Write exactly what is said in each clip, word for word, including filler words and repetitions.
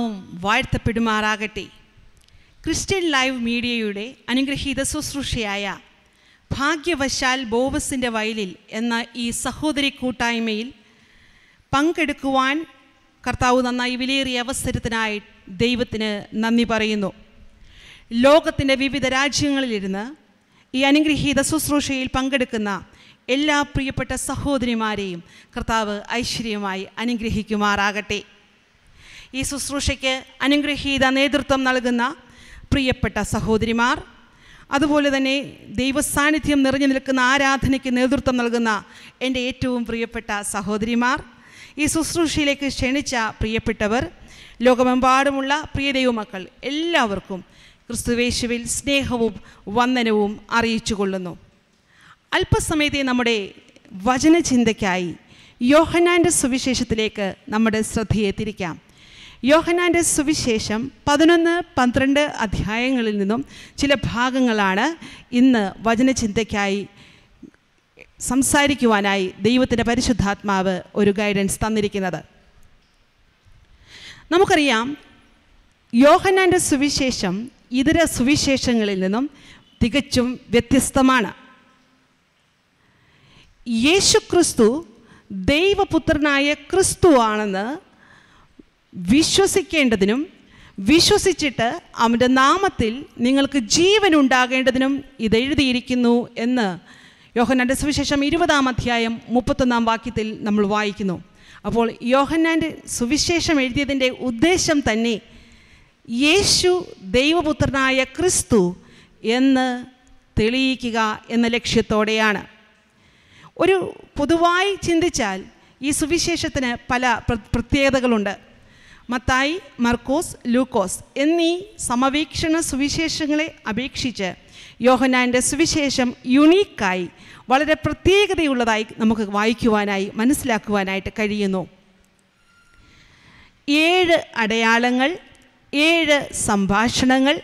നാമവും വാഴ്ത്തപ്പെടുമാറാകട്ടെ. Christian live മീഡിയയുടെ അനുഗ്രഹീത ശുശ്രൂഷയായ ഭാഗ്യവശാൽ ബോവസിൻ്റെ വയലിൽ എന്ന ഈ സഹോദരി കൂട്ടായ്മയിൽ പങ്കെടുക്കുവാൻ കർത്താവ് നന്നായി വിലയേറിയ അവസരത്തിനായി ദൈവത്തിന് നന്ദി പറയുന്നു. ലോകത്തിൻ്റെ വിവിധ രാജ്യങ്ങളിലിരുന്ന് ഈ അനുഗ്രഹീത ശുശ്രൂഷയിൽ പങ്കെടുക്കുന്ന എല്ലാ പ്രിയപ്പെട്ട സഹോദരിമാരെയും കർത്താവ് ഐശ്വര്യമായി അനുഗ്രഹിക്കുമാറാകട്ടെ. ഈ ശുശ്രൂഷയ്ക്ക് അനുഗ്രഹീത നേതൃത്വം നൽകുന്ന പ്രിയപ്പെട്ട സഹോദരിമാർ, അതുപോലെ തന്നെ ദൈവസാന്നിധ്യം നിറഞ്ഞു നിൽക്കുന്ന ആരാധനയ്ക്ക് നേതൃത്വം നൽകുന്ന എൻ്റെ ഏറ്റവും പ്രിയപ്പെട്ട സഹോദരിമാർ, ഈ ശുശ്രൂഷയിലേക്ക് ക്ഷണിച്ച പ്രിയപ്പെട്ടവർ, ലോകമെമ്പാടുമുള്ള പ്രിയ ദൈവമക്കൾ എല്ലാവർക്കും ക്രിസ്തുവേശുവിൽ സ്നേഹവും വന്ദനവും അറിയിച്ചു കൊള്ളുന്നു. അല്പസമയത്തെ നമ്മുടെ വചനചിന്തയ്ക്കായി യോഹന്നാൻ്റെ സുവിശേഷത്തിലേക്ക് നമ്മുടെ ശ്രദ്ധയെ തിരിക്കാം. യോഹന്നാൻ്റെ സുവിശേഷം പതിനൊന്ന് പന്ത്രണ്ട് അധ്യായങ്ങളിൽ നിന്നും ചില ഭാഗങ്ങളാണ് ഇന്ന് വചനചിന്തയ്ക്കായി സംസാരിക്കുവാനായി ദൈവത്തിൻ്റെ പരിശുദ്ധാത്മാവ് ഒരു ഗൈഡൻസ് തന്നിരിക്കുന്നത്. നമുക്കറിയാം, യോഹന്നാൻ്റെ സുവിശേഷം ഇതര സുവിശേഷങ്ങളിൽ നിന്നും തികച്ചും വ്യത്യസ്തമാണ്. യേശുക്രിസ്തു ദൈവപുത്രനായ ക്രിസ്തു ആണെന്ന് വിശ്വസിക്കേണ്ടതിനും വിശ്വസിച്ചിട്ട് അവൻ്റെ നാമത്തിൽ നിങ്ങൾക്ക് ജീവൻ ഉണ്ടാകേണ്ടതിനും ഇതെഴുതിയിരിക്കുന്നു എന്ന് യോഹന്നാൻ്റെ സുവിശേഷം ഇരുപതാം അധ്യായം മുപ്പത്തൊന്നാം വാക്യത്തിൽ നമ്മൾ വായിക്കുന്നു. അപ്പോൾ യോഹന്നാൻ്റെ സുവിശേഷം എഴുതിയതിൻ്റെ ഉദ്ദേശം തന്നെ യേശു ദൈവപുത്രനായ ക്രിസ്തു എന്ന് തെളിയിക്കുക എന്ന ലക്ഷ്യത്തോടെയാണ്. ഒരു പൊതുവായി ചിന്തിച്ചാൽ ഈ സുവിശേഷത്തിന് പല പ്രത്യേകതകളുണ്ട്. മത്തായി, മർക്കോസ്, ലൂക്കോസ് എന്നീ സമവീക്ഷണ സുവിശേഷങ്ങളെ അപേക്ഷിച്ച് യോഹന്നാൻ്റെ സുവിശേഷം യുണീക്കായി, വളരെ പ്രത്യേകതയുള്ളതായി നമുക്ക് വായിക്കുവാനായി മനസ്സിലാക്കുവാനായിട്ട് കഴിയുന്നു. ഏഴ് അടയാളങ്ങൾ, ഏഴ് സംഭാഷണങ്ങൾ,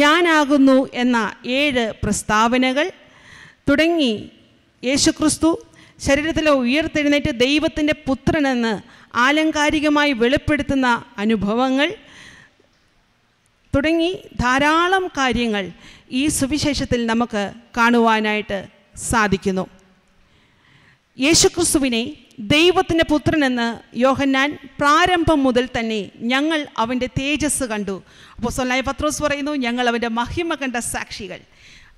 ഞാനാകുന്നു എന്ന ഏഴ് പ്രസ്താവനകൾ തുടങ്ങി യേശുക്രിസ്തു ശരീരത്തിലെ ഉയർത്തെഴുന്നേറ്റ് ദൈവത്തിൻ്റെ പുത്രനെന്ന് ആലങ്കാരികമായി വെളിപ്പെടുത്തുന്ന അനുഭവങ്ങൾ തുടങ്ങി ധാരാളം കാര്യങ്ങൾ ഈ സുവിശേഷത്തിൽ നമുക്ക് കാണുവാനായിട്ട് സാധിക്കുന്നു. യേശുക്രിസ്തുവിനെ ദൈവത്തിൻ്റെ പുത്രനെന്ന് യോഹന്നാൻ പ്രാരംഭം മുതൽ തന്നെ ഞങ്ങൾ അവൻ്റെ തേജസ് കണ്ടു. അപ്പോസ്തലനായ പത്രോസ് പറയുന്നു, ഞങ്ങൾ അവൻ്റെ മഹിമ കണ്ട സാക്ഷികൾ.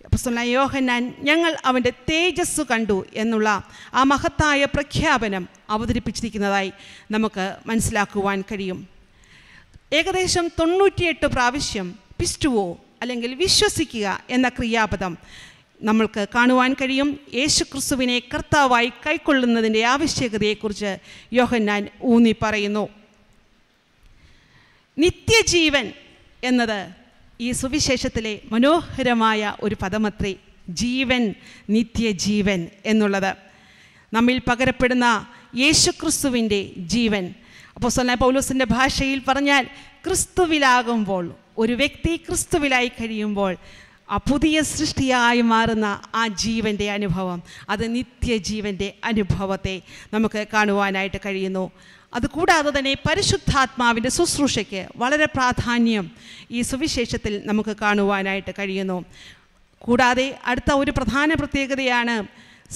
അപ്പോസ്തലനായ യോഹന്നാൻ ഞങ്ങൾ അവൻ്റെ തേജസ് കണ്ടു എന്നുള്ള ആ മഹത്തായ പ്രഖ്യാപനം അവതരിപ്പിച്ചിരിക്കുന്നതായി നമുക്ക് മനസ്സിലാക്കുവാൻ കഴിയും. ഏകദേശം തൊണ്ണൂറ്റിയെട്ട് പ്രാവശ്യം പിസ്റ്റുവോ അല്ലെങ്കിൽ വിശ്വസിക്കുക എന്ന ക്രിയാപദം നമ്മൾക്ക് കാണുവാൻ കഴിയും. യേശുക്രിസ്തുവിനെ കർത്താവായി കൈക്കൊള്ളുന്നതിൻ്റെ ആവശ്യകതയെക്കുറിച്ച് യോഹന്നാൻ ഊന്നി പറയുന്നു. നിത്യജീവൻ എന്നത് ഈ സുവിശേഷത്തിലെ മനോഹരമായ ഒരു പദമത്രേ. ജീവൻ, നിത്യജീവൻ എന്നുള്ളത് നമ്മിൽ പകരപ്പെടുന്ന യേശുക്രിസ്തുവിൻ്റെ ജീവൻ. അപ്പോസ്തലനായ പൗലോസിൻ്റെ ഭാഷയിൽ പറഞ്ഞാൽ, ക്രിസ്തുവിലാകുമ്പോൾ, ഒരു വ്യക്തി ക്രിസ്തുവിലായി കഴിയുമ്പോൾ ആ പുതിയ സൃഷ്ടിയായി മാറുന്ന ആ ജീവൻ്റെ അനുഭവം, അത് നിത്യജീവൻ്റെ അനുഭവത്തെ നമുക്ക് കാണുവാനായിട്ട് കഴിയുന്നു. അതുകൂടാതെ തന്നെ പരിശുദ്ധാത്മാവിൻ്റെ ശുശ്രൂഷയ്ക്ക് വളരെ പ്രാധാന്യം ഈ സുവിശേഷത്തിൽ നമുക്ക് കാണുവാനായിട്ട് കഴിയുന്നു. കൂടാതെ അടുത്ത ഒരു പ്രധാന പ്രത്യേകതയാണ്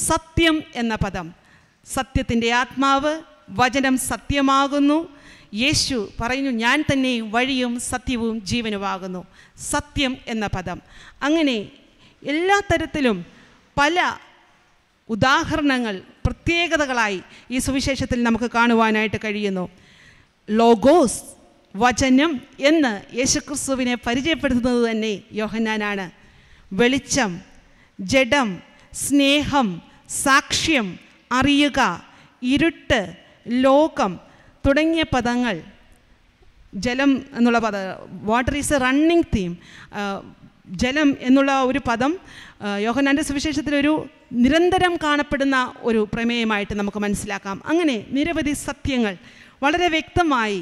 സത്യം എന്ന പദം. സത്യത്തിൻ്റെ ആത്മാവ്, വചനം സത്യമാകുന്നു. യേശു പറയുന്നു, ഞാൻ തന്നെ വഴിയും സത്യവും ജീവനുമാകുന്നു. സത്യം എന്ന പദം. അങ്ങനെ എല്ലാ തരത്തിലും പല ഉദാഹരണങ്ങൾ, പ്രത്യേകതകളായി ഈ സുവിശേഷത്തിൽ നമുക്ക് കാണുവാനായിട്ട് കഴിയുന്നു. ലോഗോസ്, വചനം എന്ന് യേശുക്രിസ്തുവിനെ പരിചയപ്പെടുത്തുന്നത് തന്നെ യോഹന്നാനാണ്. വെളിച്ചം, ജഡം, സ്നേഹം, സാക്ഷ്യം, അറിയുക, ഇരുട്ട്, ലോകം തുടങ്ങിയ പദങ്ങൾ. ജലം എന്നുള്ള പദം, water is a running theme. ജലം എന്നുള്ള ഒരു പദം യോഹന്നാൻ്റെ സുവിശേഷത്തിലൊരു നിരന്തരം കാണപ്പെടുന്ന ഒരു പ്രമേയമായിട്ട് നമുക്ക് മനസ്സിലാക്കാം. അങ്ങനെ നിരവധി സത്യങ്ങൾ വളരെ വ്യക്തമായി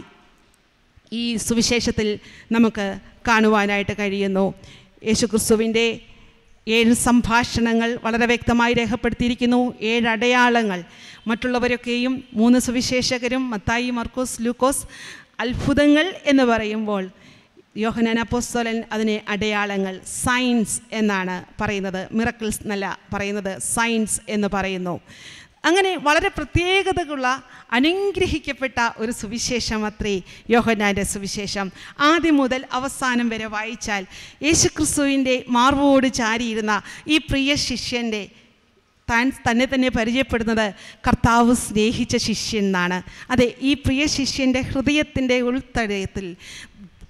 ഈ സുവിശേഷത്തിൽ നമുക്ക് കാണുവാനായിട്ട് കഴിയുന്നു. യേശുക്രിസ്തുവിൻ്റെ ഏഴ് സംഭാഷണങ്ങൾ വളരെ വ്യക്തമായി രേഖപ്പെടുത്തിയിരിക്കുന്നു. ഏഴ് അടയാളങ്ങൾ മറ്റുള്ളവരൊക്കെയും മൂന്ന് സുവിശേഷകരും മത്തായി, മർക്കോസ്, ലൂക്കോസ് അത്ഭുതങ്ങൾ എന്ന് പറയുമ്പോൾ യോഹന്നാൻ അപ്പോസ്തലൻ അതിനെ അടയാളങ്ങൾ സൈൻസ് എന്നാണ് പറയുന്നത്, മിറക്കിൾസ് എന്നല്ല പറയുന്നത്, സൈൻസ് എന്ന് പറയുന്നു. അങ്ങനെ വളരെ പ്രത്യേകതകളുള്ള അനുഗ്രഹിക്കപ്പെട്ട ഒരു സുവിശേഷം അത്രേ യോഹന്നാൻ്റെ സുവിശേഷം. ആദ്യം മുതൽ അവസാനം വരെ വായിച്ചാൽ യേശുക്രിസ്തുവിൻ്റെ മാർവോട് ചാരിയിരുന്ന ഈ പ്രിയ ശിഷ്യൻ്റെ താൻ തന്നെ തന്നെ പരിചയപ്പെടുന്നത് കർത്താവ് സ്നേഹിച്ച ശിഷ്യൻ എന്നാണ്. അതെ, ഈ പ്രിയ ശിഷ്യൻ്റെ ഹൃദയത്തിൻ്റെ ഉൾത്തടയത്തിൽ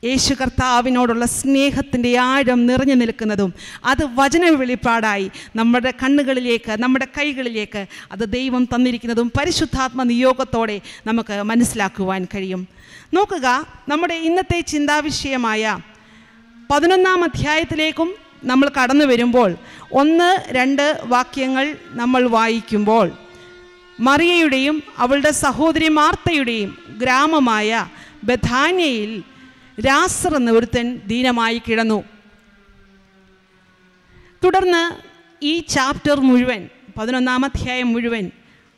യേശു കർത്താവിനോടുള്ള സ്നേഹത്തിൻ്റെ ആഴം നിറഞ്ഞു നിൽക്കുന്നതും അത് വചന വെളിപ്പാടായി നമ്മുടെ കണ്ണുകളിലേക്ക്, നമ്മുടെ കൈകളിലേക്ക് അത് ദൈവം തന്നിരിക്കുന്നതും പരിശുദ്ധാത്മ നിയോഗത്തോടെ നമുക്ക് മനസ്സിലാക്കുവാൻ കഴിയും. നോക്കുക, നമ്മുടെ ഇന്നത്തെ ചിന്താവിഷയമായ പതിനൊന്നാം അധ്യായത്തിലേക്കും നമ്മൾ കടന്നു വരുമ്പോൾ ഒന്ന് രണ്ട് വാക്യങ്ങൾ നമ്മൾ വായിക്കുമ്പോൾ മറിയയുടെയും അവളുടെ സഹോദരി മാർത്തയുടെയും ഗ്രാമമായ ബഥാന്യയിൽ ലാസർ എന്ന ഒരുത്തൻ ദീനമായി കിടന്നു. തുടർന്ന് ഈ ചാപ്റ്റർ മുഴുവൻ, പതിനൊന്നാം അധ്യായം മുഴുവൻ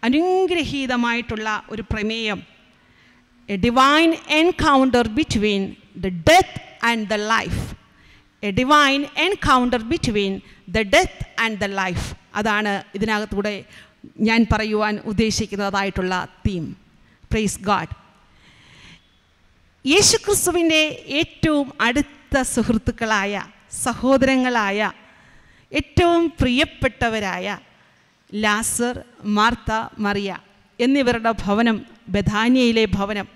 അനുഗ്രഹീതമായിട്ടുള്ള ഒരു പ്രമേയം, a divine encounter between the death and the life, a divine encounter between the death and the life, അതാണ് ഇതിനകത്തൂടെ ഞാൻ പറയുവാൻ ഉദ്ദേശിക്കുന്നതായിട്ടുള്ള തീം. Praise God. യേശുക്രിസ്തുവിൻ്റെ ഏറ്റവും അടുത്ത സുഹൃത്തുക്കളായ, സഹോദരങ്ങളായ, ഏറ്റവും പ്രിയപ്പെട്ടവരായ ലാസർ, മാർത്ത, മറിയ എന്നിവരുടെ ഭവനം, ബഥാന്യയിലെ ഭവനം,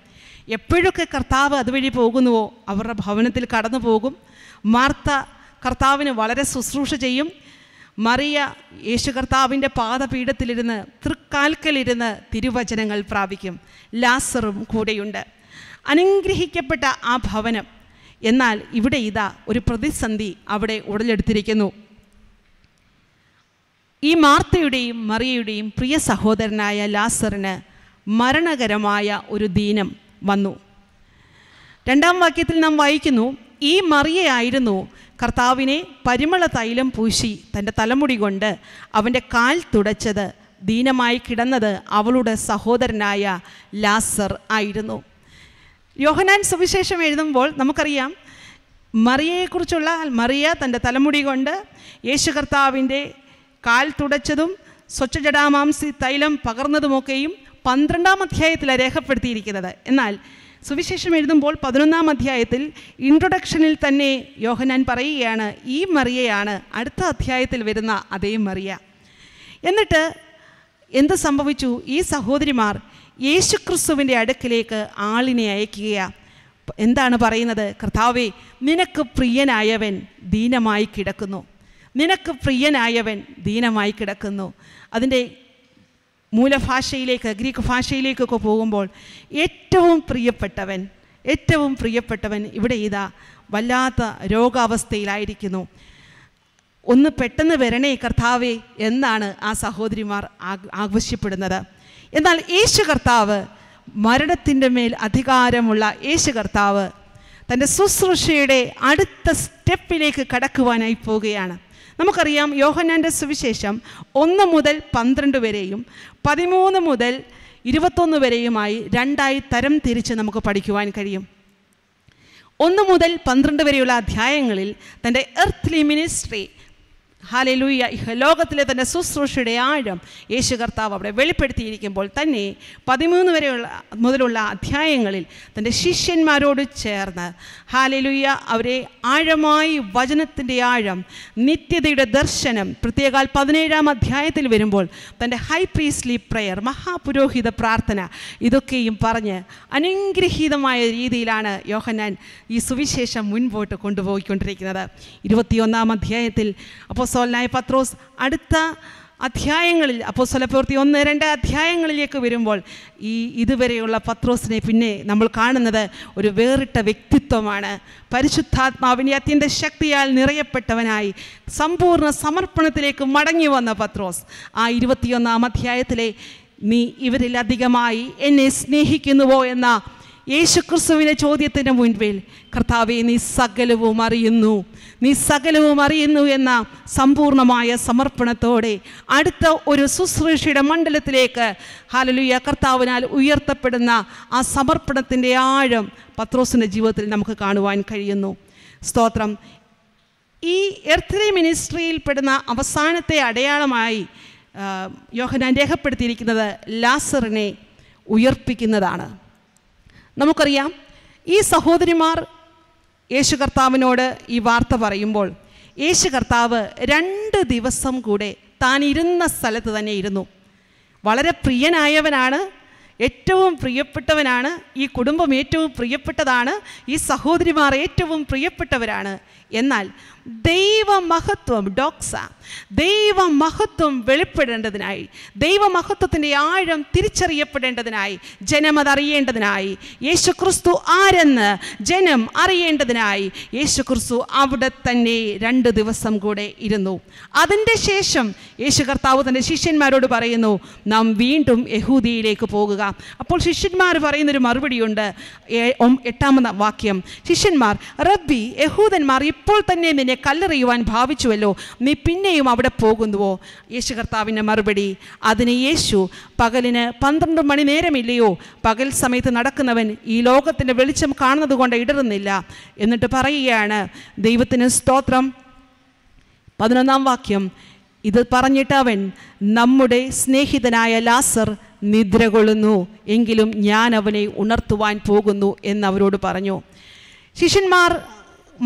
എപ്പോഴൊക്കെ കർത്താവ് അതുവഴി പോകുന്നുവോ അവരുടെ ഭവനത്തിൽ കടന്നു പോകും. മാർത്ത കർത്താവിന് വളരെ ശുശ്രൂഷ ചെയ്യും. മറിയ യേശു കർത്താവിൻ്റെ പാദപീഠത്തിലിരുന്ന്, തൃക്കാൽക്കലിരുന്ന് തിരുവചനങ്ങൾ പ്രാപിക്കും. ലാസറും കൂടെയുണ്ട്. അനുഗ്രഹിക്കപ്പെട്ട ആ ഭവനം. എന്നാൽ ഇവിടെ ഇതാ ഒരു പ്രതിസന്ധി അവിടെ ഉടലെടുത്തിരിക്കുന്നു. ഈ മാർത്തയുടെയും മറിയയുടെയും പ്രിയ സഹോദരനായ ലാസറിന് മരണകരമായ ഒരു ദീനം വന്നു. രണ്ടാം വാക്യത്തിൽ നാം വായിക്കുന്നു, ഈ മറിയയായിരുന്നു കർത്താവിനെ പരിമള തൈലം പൂശി തൻ്റെ തലമുടി കൊണ്ട് അവൻ്റെ കാൽ തുടച്ചത്. ദീനമായി കിടന്നത് അവളുടെ സഹോദരനായ ലാസർ ആയിരുന്നു. യോഹന്നാൻ സുവിശേഷം എഴുതുമ്പോൾ നമുക്കറിയാം മറിയയെക്കുറിച്ചുള്ള, മറിയ തൻ്റെ തലമുടി കൊണ്ട് യേശു കർത്താവിൻ്റെ കാൽ തുടച്ചതും സ്വച്ഛജടാമാംസി തൈലം പകർന്നതുമൊക്കെയും പന്ത്രണ്ടാം അധ്യായത്തിലാണ് രേഖപ്പെടുത്തിയിരിക്കുന്നത്. എന്നാൽ സുവിശേഷം എഴുതുമ്പോൾ പതിനൊന്നാം അധ്യായത്തിൽ ഇൻട്രൊഡക്ഷനിൽ തന്നെ യോഹന്നാൻ പറയുകയാണ് ഈ മറിയയാണ് അടുത്ത അധ്യായത്തിൽ വരുന്ന അതേ മറിയ. എന്നിട്ട് എന്ത് സംഭവിച്ചു? ഈ സഹോദരിമാർ യേശുക്രിസ്തുവിൻ്റെ അടുക്കിലേക്ക് ആളിനെ അയക്കുകയാണ്. എന്താണ് പറയുന്നത്? കർത്താവേ, നിനക്ക് പ്രിയനായവൻ ദീനമായി കിടക്കുന്നു, നിനക്ക് പ്രിയനായവൻ ദീനമായി കിടക്കുന്നു. അതിൻ്റെ മൂലഭാഷയിലേക്ക്, ഗ്രീക്ക് ഭാഷയിലേക്കൊക്കെ പോകുമ്പോൾ ഏറ്റവും പ്രിയപ്പെട്ടവൻ, ഏറ്റവും പ്രിയപ്പെട്ടവൻ ഇവിടെ ഇതാ വല്ലാത്ത രോഗാവസ്ഥയിലായിരിക്കുന്നു. ഒന്ന് പെട്ടെന്ന് വരണേ കർത്താവേ എന്നാണ് ആ സഹോദരിമാർ ആവശ്യപ്പെടുന്നത്. എന്നാൽ യേശു കർത്താവ്, മരണത്തിൻ്റെ മേൽ അധികാരമുള്ള യേശു കർത്താവ് തൻ്റെ ശുശ്രൂഷയുടെ അടുത്ത സ്റ്റെപ്പിലേക്ക് കടക്കുവാനായി പോവുകയാണ്. നമുക്കറിയാം യോഹന്നാൻ്റെ സുവിശേഷം ഒന്ന് മുതൽ പന്ത്രണ്ട് വരെയും പതിമൂന്ന് മുതൽ ഇരുപത്തൊന്ന് വരെയുമായി രണ്ടായി തരം തിരിച്ച് നമുക്ക് പഠിക്കുവാൻ കഴിയും. ഒന്ന് മുതൽ പന്ത്രണ്ട് വരെയുള്ള അധ്യായങ്ങളിൽ തൻ്റെ എർത്ത്ലി മിനിസ്ട്രി, ഹല്ലേലൂയ, ലോകത്തിലെ തൻ്റെ ശുശ്രൂഷയുടെ ആഴം യേശു കർത്താവ് അവിടെ വെളിപ്പെടുത്തിയിരിക്കുമ്പോൾ തന്നെ പതിമൂന്ന് വരെയുള്ള മുതലുള്ള അധ്യായങ്ങളിൽ തൻ്റെ ശിഷ്യന്മാരോട് ചേർന്ന്, ഹല്ലേലൂയ, അവരെ ആഴമായി വചനത്തിൻ്റെ ആഴം, നിത്യതയുടെ ദർശനം, പ്രത്യേകാൽ പതിനേഴാം അധ്യായത്തിൽ വരുമ്പോൾ തൻ്റെ ഹൈ പ്രീസ്റ്റ്ലി പ്രെയർ, മഹാപുരോഹിത പ്രാർത്ഥന, ഇതൊക്കെയും പറഞ്ഞ് അനുഗ്രഹീതമായ രീതിയിലാണ് യോഹന്നാൻ ഈ സുവിശേഷം മുൻപോട്ട് കൊണ്ടുപോയിക്കൊണ്ടിരിക്കുന്നത്. ഇരുപത്തിയൊന്നാം അധ്യായത്തിൽ അപ്പോൾ അപ്പോസ്തലനായ പത്രോസ് അടുത്ത അധ്യായങ്ങളിൽ, അപ്പോസ്തല പ്രവൃത്തി ഒന്ന് രണ്ട് അധ്യായങ്ങളിലേക്ക് വരുമ്പോൾ ഈ ഇതുവരെയുള്ള പത്രോസിനെ പിന്നെ നമ്മൾ കാണുന്നത് ഒരു വേറിട്ട വ്യക്തിത്വമാണ്. പരിശുദ്ധാത്മാവിൻ്റെ അത്യന്ത ശക്തിയാൽ നിറയപ്പെട്ടവനായി സമ്പൂർണ്ണ സമർപ്പണത്തിലേക്ക് മടങ്ങി വന്ന പത്രോസ് ആ ഇരുപത്തിയൊന്നാം അധ്യായത്തിലെ നീ ഇവരിലധികമായി എന്നെ സ്നേഹിക്കുന്നുവോ എന്ന Yeshukrusuine Chodyatina Windville, Kartavi, Ni Sagalavu Marianu, Ni Sagalavu Marianu Yena, Sampurna Maya, Samarpanatode, Aditha Urusushida Mandalatileka, Hallelujah, Kartavanal, Uyarta Pedana, A Samarpanatin de Adam, Patrosina Jivatil Namakanu and Kariano, Stotram E. Earthly Ministry Pedana, Avasanate Adayamai, Yohanan Deha Petirikina, Lazarene, Uyarpikinadana. നമുക്കറിയാം ഈ സഹോദരിമാർ യേശു കർത്താവിനോട് ഈ വാർത്ത പറയുമ്പോൾ യേശു കർത്താവ് രണ്ട് ദിവസം കൂടെ താൻ ഇരുന്ന സ്ഥലത്ത് തന്നെ ഇരുന്നു. വളരെ പ്രിയനായവനാണ്, ഏറ്റവും പ്രിയപ്പെട്ടവനാണ്, ഈ കുടുംബം ഏറ്റവും പ്രിയപ്പെട്ടതാണ്, ഈ സഹോദരിമാർ ഏറ്റവും പ്രിയപ്പെട്ടവരാണ്. എന്നാൽ ദൈവമഹത്വം ഡോക്സ ദൈവമഹത്വം വെളിപ്പെടേണ്ടതിനായി, ദൈവമഹത്വത്തിൻ്റെ ആഴം തിരിച്ചറിയപ്പെടേണ്ടതിനായി, ജനം അതറിയേണ്ടതിനായി, യേശുക്രിസ്തു ആരെന്ന് ജനം അറിയേണ്ടതിനായി യേശുക്രിസ്തു അവിടെ തന്നെ രണ്ട് ദിവസം കൂടെ ഇരുന്നു. അതിൻ്റെ ശേഷം യേശു കർത്താവ് തൻ്റെ ശിഷ്യന്മാരോട് പറയുന്നു, നാം വീണ്ടും യഹൂദിയിലേക്ക് പോകുക. അപ്പോൾ ശിഷ്യന്മാർ പറയുന്നൊരു മറുപടിയുണ്ട്. എട്ടാമത് വാക്യം, ശിഷ്യന്മാർ റബ്ബി യഹൂദന്മാർ ഇപ്പോൾ തന്നെ നിന്നെ കല്ലെറിയുവാൻ ഭാവിച്ചുവല്ലോ, നീ പിന്നെയും അവിടെ പോകുന്നുവോ? യേശു കർത്താവിൻ്റെ മറുപടി, അതിന് യേശു പകലിന് പന്ത്രണ്ട് മണി നേരമില്ലയോ? പകൽ സമയത്ത് നടക്കുന്നവൻ ഈ ലോകത്തിൻ്റെ വെളിച്ചം കാണുന്നത് കൊണ്ട് ഇടറുന്നില്ല. എന്നിട്ട് പറയുകയാണ്, ദൈവത്തിന് സ്തോത്രം, പതിനൊന്നാം വാക്യം, ഇത് പറഞ്ഞിട്ടവൻ നമ്മുടെ സ്നേഹിതനായ ലാസർ നിദ്ര കൊള്ളുന്നു, എങ്കിലും ഞാൻ അവനെ ഉണർത്തുവാൻ പോകുന്നു എന്നവരോട് പറഞ്ഞു. ശിഷ്യന്മാർ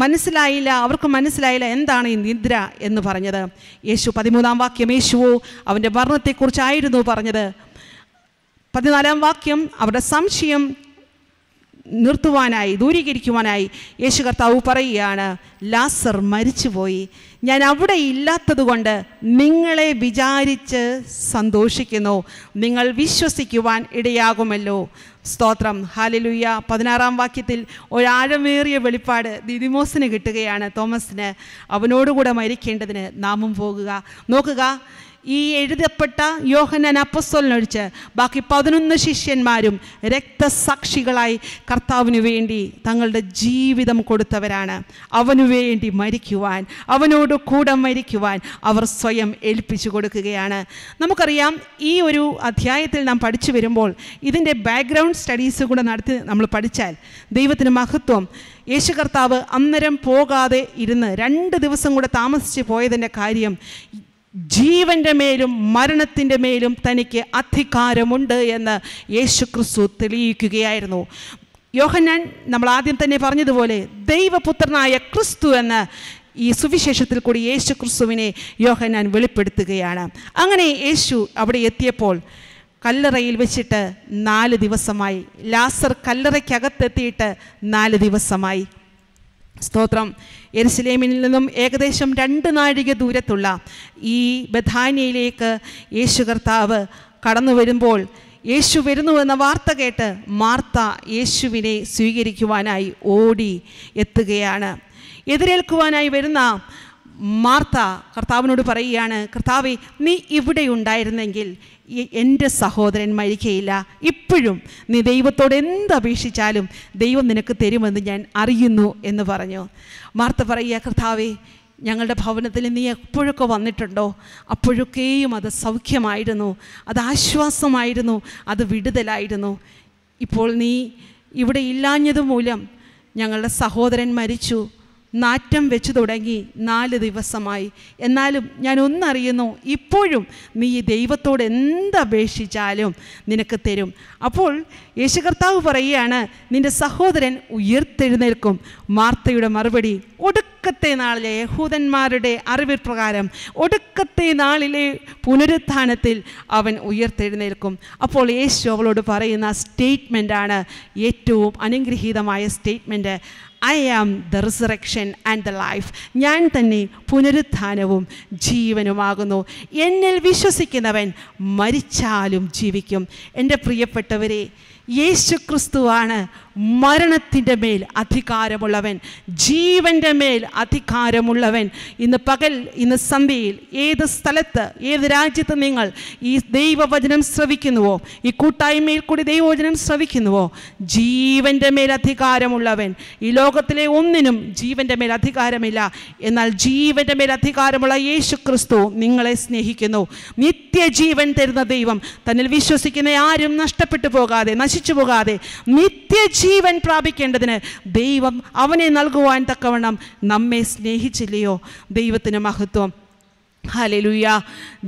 മനസ്സിലായില്ല, അവർക്ക് മനസ്സിലായില്ല എന്താണ് ഈ നിദ്ര എന്ന് പറഞ്ഞത്. യേശു പതിമൂന്നാം വാക്യം, യേശുവോ അവൻ്റെ മരണത്തെക്കുറിച്ചായിരുന്നു പറഞ്ഞത്. പതിനാലാം വാക്യം, അവരുടെ സംശയം നിർത്തുവാനായി, ദൂരീകരിക്കുവാനായി യേശു കർത്താവ് പറയുകയാണ്, ലാസർ മരിച്ചുപോയി, ഞാൻ അവിടെ ഇല്ലാത്തതുകൊണ്ട് നിങ്ങളെ വിചാരിച്ച് സന്തോഷിക്കുന്നു, നിങ്ങൾ വിശ്വസിക്കുവാൻ ഇടയാകുമല്ലോ. സ്തോത്രം, ഹല്ലേലൂയ. പതിനാറാം വാക്യത്തിൽ ഒരാഴമേറിയ വെളിപ്പാട് ദിദിമോസിന് കിട്ടുകയാണ്, തോമസിന്, അവനോടുകൂടെ മരിക്കേണ്ടതിന് നാമം പോകുക. നോക്കുക, ഈ എഴുതപ്പെട്ട യോഹന്നാൻ അപ്പോസ്തലനൊഴിച്ച് ബാക്കി പതിനൊന്ന് ശിഷ്യന്മാരും രക്തസാക്ഷികളായി കർത്താവിനു വേണ്ടി തങ്ങളുടെ ജീവിതം കൊടുത്തവരാണ്. അവനു വേണ്ടി മരിക്കുവാൻ, അവനോട് കൂടെ മരിക്കുവാൻ അവർ സ്വയം ഏൽപ്പിച്ചു കൊടുക്കുകയാണ്. നമുക്കറിയാം, ഈ ഒരു അധ്യായത്തിൽ നാം പഠിച്ചു വരുമ്പോൾ ഇതിൻ്റെ ബാക്ക്ഗ്രൗണ്ട് സ്റ്റഡീസ് കൂടെ നടത്തി നമ്മൾ പഠിച്ചാൽ ദൈവത്തിന് മഹത്വം. യേശു കർത്താവ് അന്നേരം പോകാതെ ഇരുന്ന് രണ്ട് ദിവസം കൂടെ താമസിച്ച് പോയതിൻ്റെ കാര്യം, ജീവൻ്റെ മേലും മരണത്തിൻ്റെ മേലും തനിക്ക് അധികാരമുണ്ട് എന്ന് യേശുക്രിസ്തു തെളിയിക്കുകയായിരുന്നു. യോഹന്നാൻ നമ്മൾ ആദ്യം തന്നെ പറഞ്ഞതുപോലെ ദൈവപുത്രനായ ക്രിസ്തു എന്ന് ഈ സുവിശേഷത്തിൽ കൂടി യേശുക്രിസ്തുവിനെ യോഹന്നാൻ വെളിപ്പെടുത്തുകയാണ്. അങ്ങനെ യേശു അവിടെ എത്തിയപ്പോൾ കല്ലറയിൽ വെച്ചിട്ട് നാല് ദിവസമായി, ലാസർ കല്ലറയ്ക്കകത്തെത്തിയിട്ട് നാല് ദിവസമായി. സ്തോത്രം. യെരുശലേമിൽ നിന്നും ഏകദേശം രണ്ട് നാഴിക ദൂരത്തുള്ള ഈ ബഥാനിയയിലേക്ക് യേശു കർത്താവ് കടന്നു വരുമ്പോൾ യേശു വരുന്നുവെന്ന വാർത്ത കേട്ട് മാർത്ത യേശുവിനെ സ്വീകരിക്കുവാനായി ഓടി എത്തുകയാണ്. എതിരേൽക്കുവാനായി വരുന്ന മാർത്ത കർത്താവിനോട് പറയുകയാണ്, കർത്താവേ, നീ ഇവിടെ ഉണ്ടായിരുന്നെങ്കിൽ എൻ്റെ സഹോദരൻ മരിക്കയില്ല. ഇപ്പോഴും നീ ദൈവത്തോട് എന്തപേക്ഷിച്ചാലും ദൈവം നിനക്ക് തരുമെന്ന് ഞാൻ അറിയുന്നു എന്ന് പറഞ്ഞു. മാർത്ത പറയുക, കർത്താവേ, ഞങ്ങളുടെ ഭവനത്തിൽ നീ എപ്പോഴൊക്കെ വന്നിട്ടുണ്ടോ അപ്പോഴൊക്കെയും അത് സൗഖ്യമായിരുന്നു, അത് ആശ്വാസമായിരുന്നു, അത് വിടുതലായിരുന്നു. ഇപ്പോൾ നീ ഇവിടെ ഇല്ലാഞ്ഞതുമൂലം ഞങ്ങളുടെ സഹോദരൻ മരിച്ചു, നാറ്റം വെച്ചു തുടങ്ങി നാല് ദിവസമായി. എന്നാലും ഞാൻ ഒന്നറിയുന്നു, ഇപ്പോഴും നീ ദൈവത്തോട് എന്തപേക്ഷിച്ചാലും നിനക്ക് തരും. അപ്പോൾ യേശു കർത്താവ് പറയുകയാണ്, നിൻ്റെ സഹോദരൻ ഉയർത്തെഴുന്നേൽക്കും. മാർത്തയുടെ മറുപടി, ഒടുക്കത്തെ നാളിലെ യഹൂദന്മാരുടെ അറിവിൽ പ്രകാരം ഒടുക്കത്തെ നാളിലെ പുനരുത്ഥാനത്തിൽ അവൻ ഉയർത്തെഴുന്നേൽക്കും. അപ്പോൾ യേശു അവളോട് പറയുന്ന സ്റ്റേറ്റ്മെൻറ്റാണ് ഏറ്റവും അനുഗ്രഹീതമായ statement, I am the resurrection and the life. ഞാൻ തന്നെ പുനരുത്ഥാനവും ജീവനുമാകുന്നു. എന്നിൽ വിശ്വസിക്കുന്നവൻ മരിച്ചാലും ജീവിക്കും. എൻ്റെ പ്രിയപ്പെട്ടവരെ, യേശു ക്രിസ്തുവാണ് മരണത്തിൻ്റെ മേൽ അധികാരമുള്ളവൻ, ജീവൻ്റെ മേൽ അധികാരമുള്ളവൻ. ഇന്ന് പകൽ, ഇന്ന് സന്ധ്യയിൽ, ഏത് സ്ഥലത്ത്, ഏത് രാജ്യത്ത് നിങ്ങൾ ഈ ദൈവവചനം ശ്രവിക്കുന്നുവോ, ഈ കൂട്ടായ്മയിൽ കൂടി ദൈവവചനം ശ്രവിക്കുന്നുവോ, ജീവൻ്റെ മേൽ അധികാരമുള്ളവൻ. ഈ ലോകത്തിലെ ഒന്നിനും ജീവൻ്റെ മേൽ അധികാരമില്ല. എന്നാൽ ജീവൻ്റെ മേൽ അധികാരമുള്ള യേശു ക്രിസ്തു നിങ്ങളെ സ്നേഹിക്കുന്നു. നിത്യജീവൻ തരുന്ന ദൈവം തന്നിൽ വിശ്വസിക്കുന്ന ആരും നഷ്ടപ്പെട്ടു പോകാതെ, നശിച്ചു പോകാതെ നിത്യജീവൻ പ്രാപിക്കേണ്ടതിന് ദൈവം അവനെ നൽകുവാൻ തക്കവണ്ണം നമ്മെ സ്നേഹിച്ചില്ലയോ? ദൈവത്തിന് മഹത്വം. ഹല്ലേലൂയ.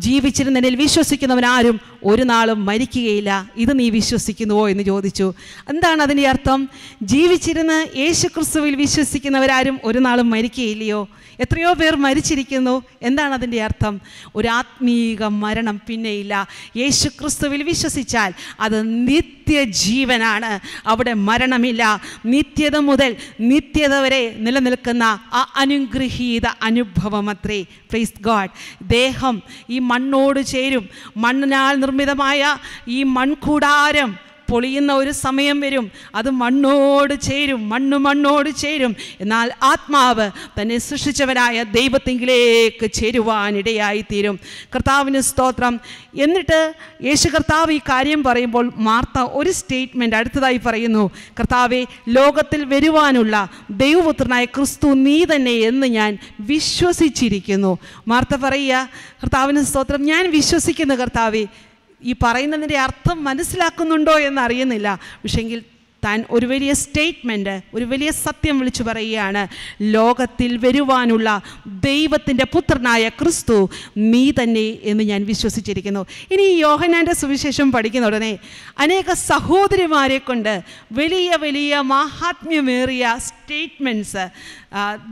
ജീവിച്ചിരുന്നതിൽ വിശ്വസിക്കുന്നവനാരും ഒരു നാളും മരിക്കുകയില്ല. ഇത് നീ വിശ്വസിക്കുന്നുവോ എന്ന് ചോദിച്ചു. എന്താണ് അതിൻ്റെ അർത്ഥം? ജീവിച്ചിരുന്ന് യേശു ക്രിസ്തുവിൽ വിശ്വസിക്കുന്നവരാരും ഒരു നാളും മരിക്കുകയില്ലയോ? എത്രയോ പേർ മരിച്ചിരിക്കുന്നു. എന്താണ് അതിൻ്റെ അർത്ഥം? ഒരു ആത്മീക മരണം പിന്നെയില്ല. യേശു ക്രിസ്തുവിൽ വിശ്വസിച്ചാൽ അത് നിത്യജീവനാണ്. അവിടെ മരണമില്ല. നിത്യത മുതൽ നിത്യത വരെ നിലനിൽക്കുന്ന ആ അനുഗ്രഹീത അനുഭവം അത്രേ. Praise God. ദേഹം ഈ മണ്ണോട് ചേരും. മണ്ണിനാൽ നിർമ്മിതമായ ഈ മൺകൂടാരം പൊളിയുന്ന ഒരു സമയം വരും. അത് മണ്ണോട് ചേരും, മണ്ണ് മണ്ണോട് ചേരും. എന്നാൽ ആത്മാവ് തന്നെ സൃഷ്ടിച്ചവനായ ദൈവത്തിങ്കിലേക്ക് ചേരുവാനിടയായിത്തീരും. കർത്താവിന് സ്തോത്രം. എന്നിട്ട് യേശു കർത്താവ് ഈ കാര്യം പറയുമ്പോൾ മാർത്ത ഒരു സ്റ്റേറ്റ്മെൻ്റ് അടുത്തതായി പറയുന്നു. കർത്താവെ, ലോകത്തിൽ വരുവാനുള്ള ദൈവപുത്രനായ ക്രിസ്തു നീ തന്നെ എന്ന് ഞാൻ വിശ്വസിച്ചിരിക്കുന്നു. മാർത്ത പറയുക, കർത്താവിന് സ്തോത്രം, ഞാൻ വിശ്വസിക്കുന്നു കർത്താവെ. ഈ പറയുന്നതിൻ്റെ അർത്ഥം മനസ്സിലാക്കുന്നുണ്ടോ എന്നറിയുന്നില്ല. പക്ഷെങ്കിൽ താൻ ഒരു വലിയ സ്റ്റേറ്റ്മെൻറ്റ്, ഒരു വലിയ സത്യം വിളിച്ചു പറയുകയാണ്. ലോകത്തിൽ വരുവാനുള്ള ദൈവത്തിൻ്റെ പുത്രനായ ക്രിസ്തു നീ തന്നെ എന്ന് ഞാൻ വിശ്വസിച്ചിരിക്കുന്നു. ഇനി യോഹന്നാൻ്റെ സുവിശേഷം പഠിക്കുന്ന ഉടനെ അനേക സഹോദരിമാരെ കൊണ്ട് വലിയ വലിയ മാഹാത്മ്യമേറിയ സ്റ്റേറ്റ്മെൻറ്റ്സ്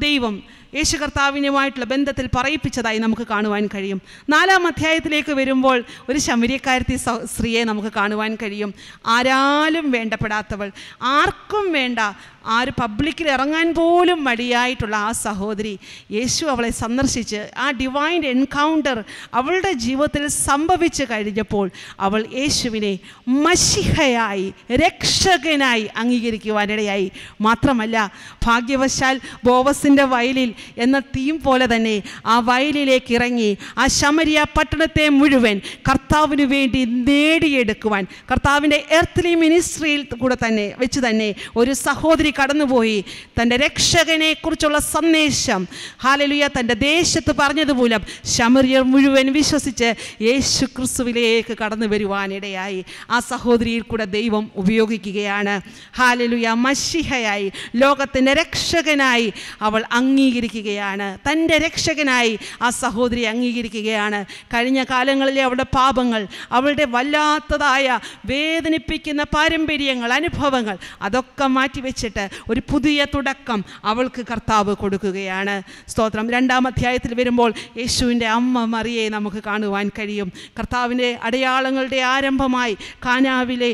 ദൈവം യേശു കർത്താവിനുമായിട്ടുള്ള ബന്ധത്തിൽ പറയിപ്പിച്ചതായി നമുക്ക് കാണുവാൻ കഴിയും. നാലാം അധ്യായത്തിലേക്ക് വരുമ്പോൾ ഒരു ശമര്യക്കാരത്തി സ്ത്രീയെ നമുക്ക് കാണുവാൻ കഴിയും. ആരാലും വേണ്ടപ്പെടാത്തവൾ, ആർക്കും വേണ്ട, ആര് പബ്ലിക്കിൽ ഇറങ്ങാൻ പോലും മടിയായിട്ടുള്ള ആ സഹോദരി, യേശു അവളെ സന്ദർശിച്ച് ആ ഡിവൈൻ എൻകൗണ്ടർ അവളുടെ ജീവിതത്തിൽ സംഭവിച്ചു കഴിഞ്ഞപ്പോൾ അവൾ യേശുവിനെ മശിഹയായി, രക്ഷകനായി അംഗീകരിക്കുവാനിടയായി. മാത്രമല്ല, ഭാഗ്യവശാൽ ബോവസിൻ്റെ വയലിൽ എന്ന തീം പോലെ തന്നെ ആ വയലിലേക്ക് ഇറങ്ങി ആ ശമരിയ പട്ടണത്തെ മുഴുവൻ കർത്താവിന് വേണ്ടി നേടിയെടുക്കുവാൻ കർത്താവിൻ്റെ എർത്തിലി മിനിസ്ട്രിയിൽ കൂടെ തന്നെ വെച്ച് തന്നെ ഒരു സഹോദരി കടന്നുപോയി. തൻ്റെ രക്ഷകനെ കുറിച്ചുള്ള സന്ദേശം, ഹല്ലേലൂയ, തൻ്റെ ദേശത്ത് പറഞ്ഞതുമൂലം ശമരിയർ മുഴുവൻ വിശ്വസിച്ച് യേശു ക്രിസ്തുവിലേക്ക് കടന്നു വരുവാനിടയായി. ആ സഹോദരിയിൽ കൂടെ ദൈവം ഉപയോഗിക്കുകയാണ്. ഹല്ലേലൂയ. മശിഹയായി, ലോകത്തിൻ്റെ രക്ഷകനായി അവൾ അംഗീകരിക്കുകയാണ്. തൻ്റെ രക്ഷകനായി ആ സഹോദരി അംഗീകരിക്കുകയാണ്. കഴിഞ്ഞ കാലങ്ങളിലെ അവളുടെ പാപങ്ങൾ, അവളുടെ വല്ലാത്തതായ വേദനിപ്പിക്കുന്ന പാരമ്പര്യങ്ങൾ, അനുഭവങ്ങൾ, അതൊക്കെ മാറ്റിവെച്ചിട്ട് ഒരു പുതിയ തുടക്കം അവൾക്ക് കർത്താവ് കൊടുക്കുകയാണ്. സ്തോത്രം. രണ്ടാം അധ്യായത്തിൽ വരുമ്പോൾ യേശുവിൻ്റെ അമ്മ മറിയെ നമുക്ക് കാണുവാൻ കഴിയും. കർത്താവിൻ്റെ അടയാളങ്ങളുടെ ആരംഭമായി കാനാവിലെ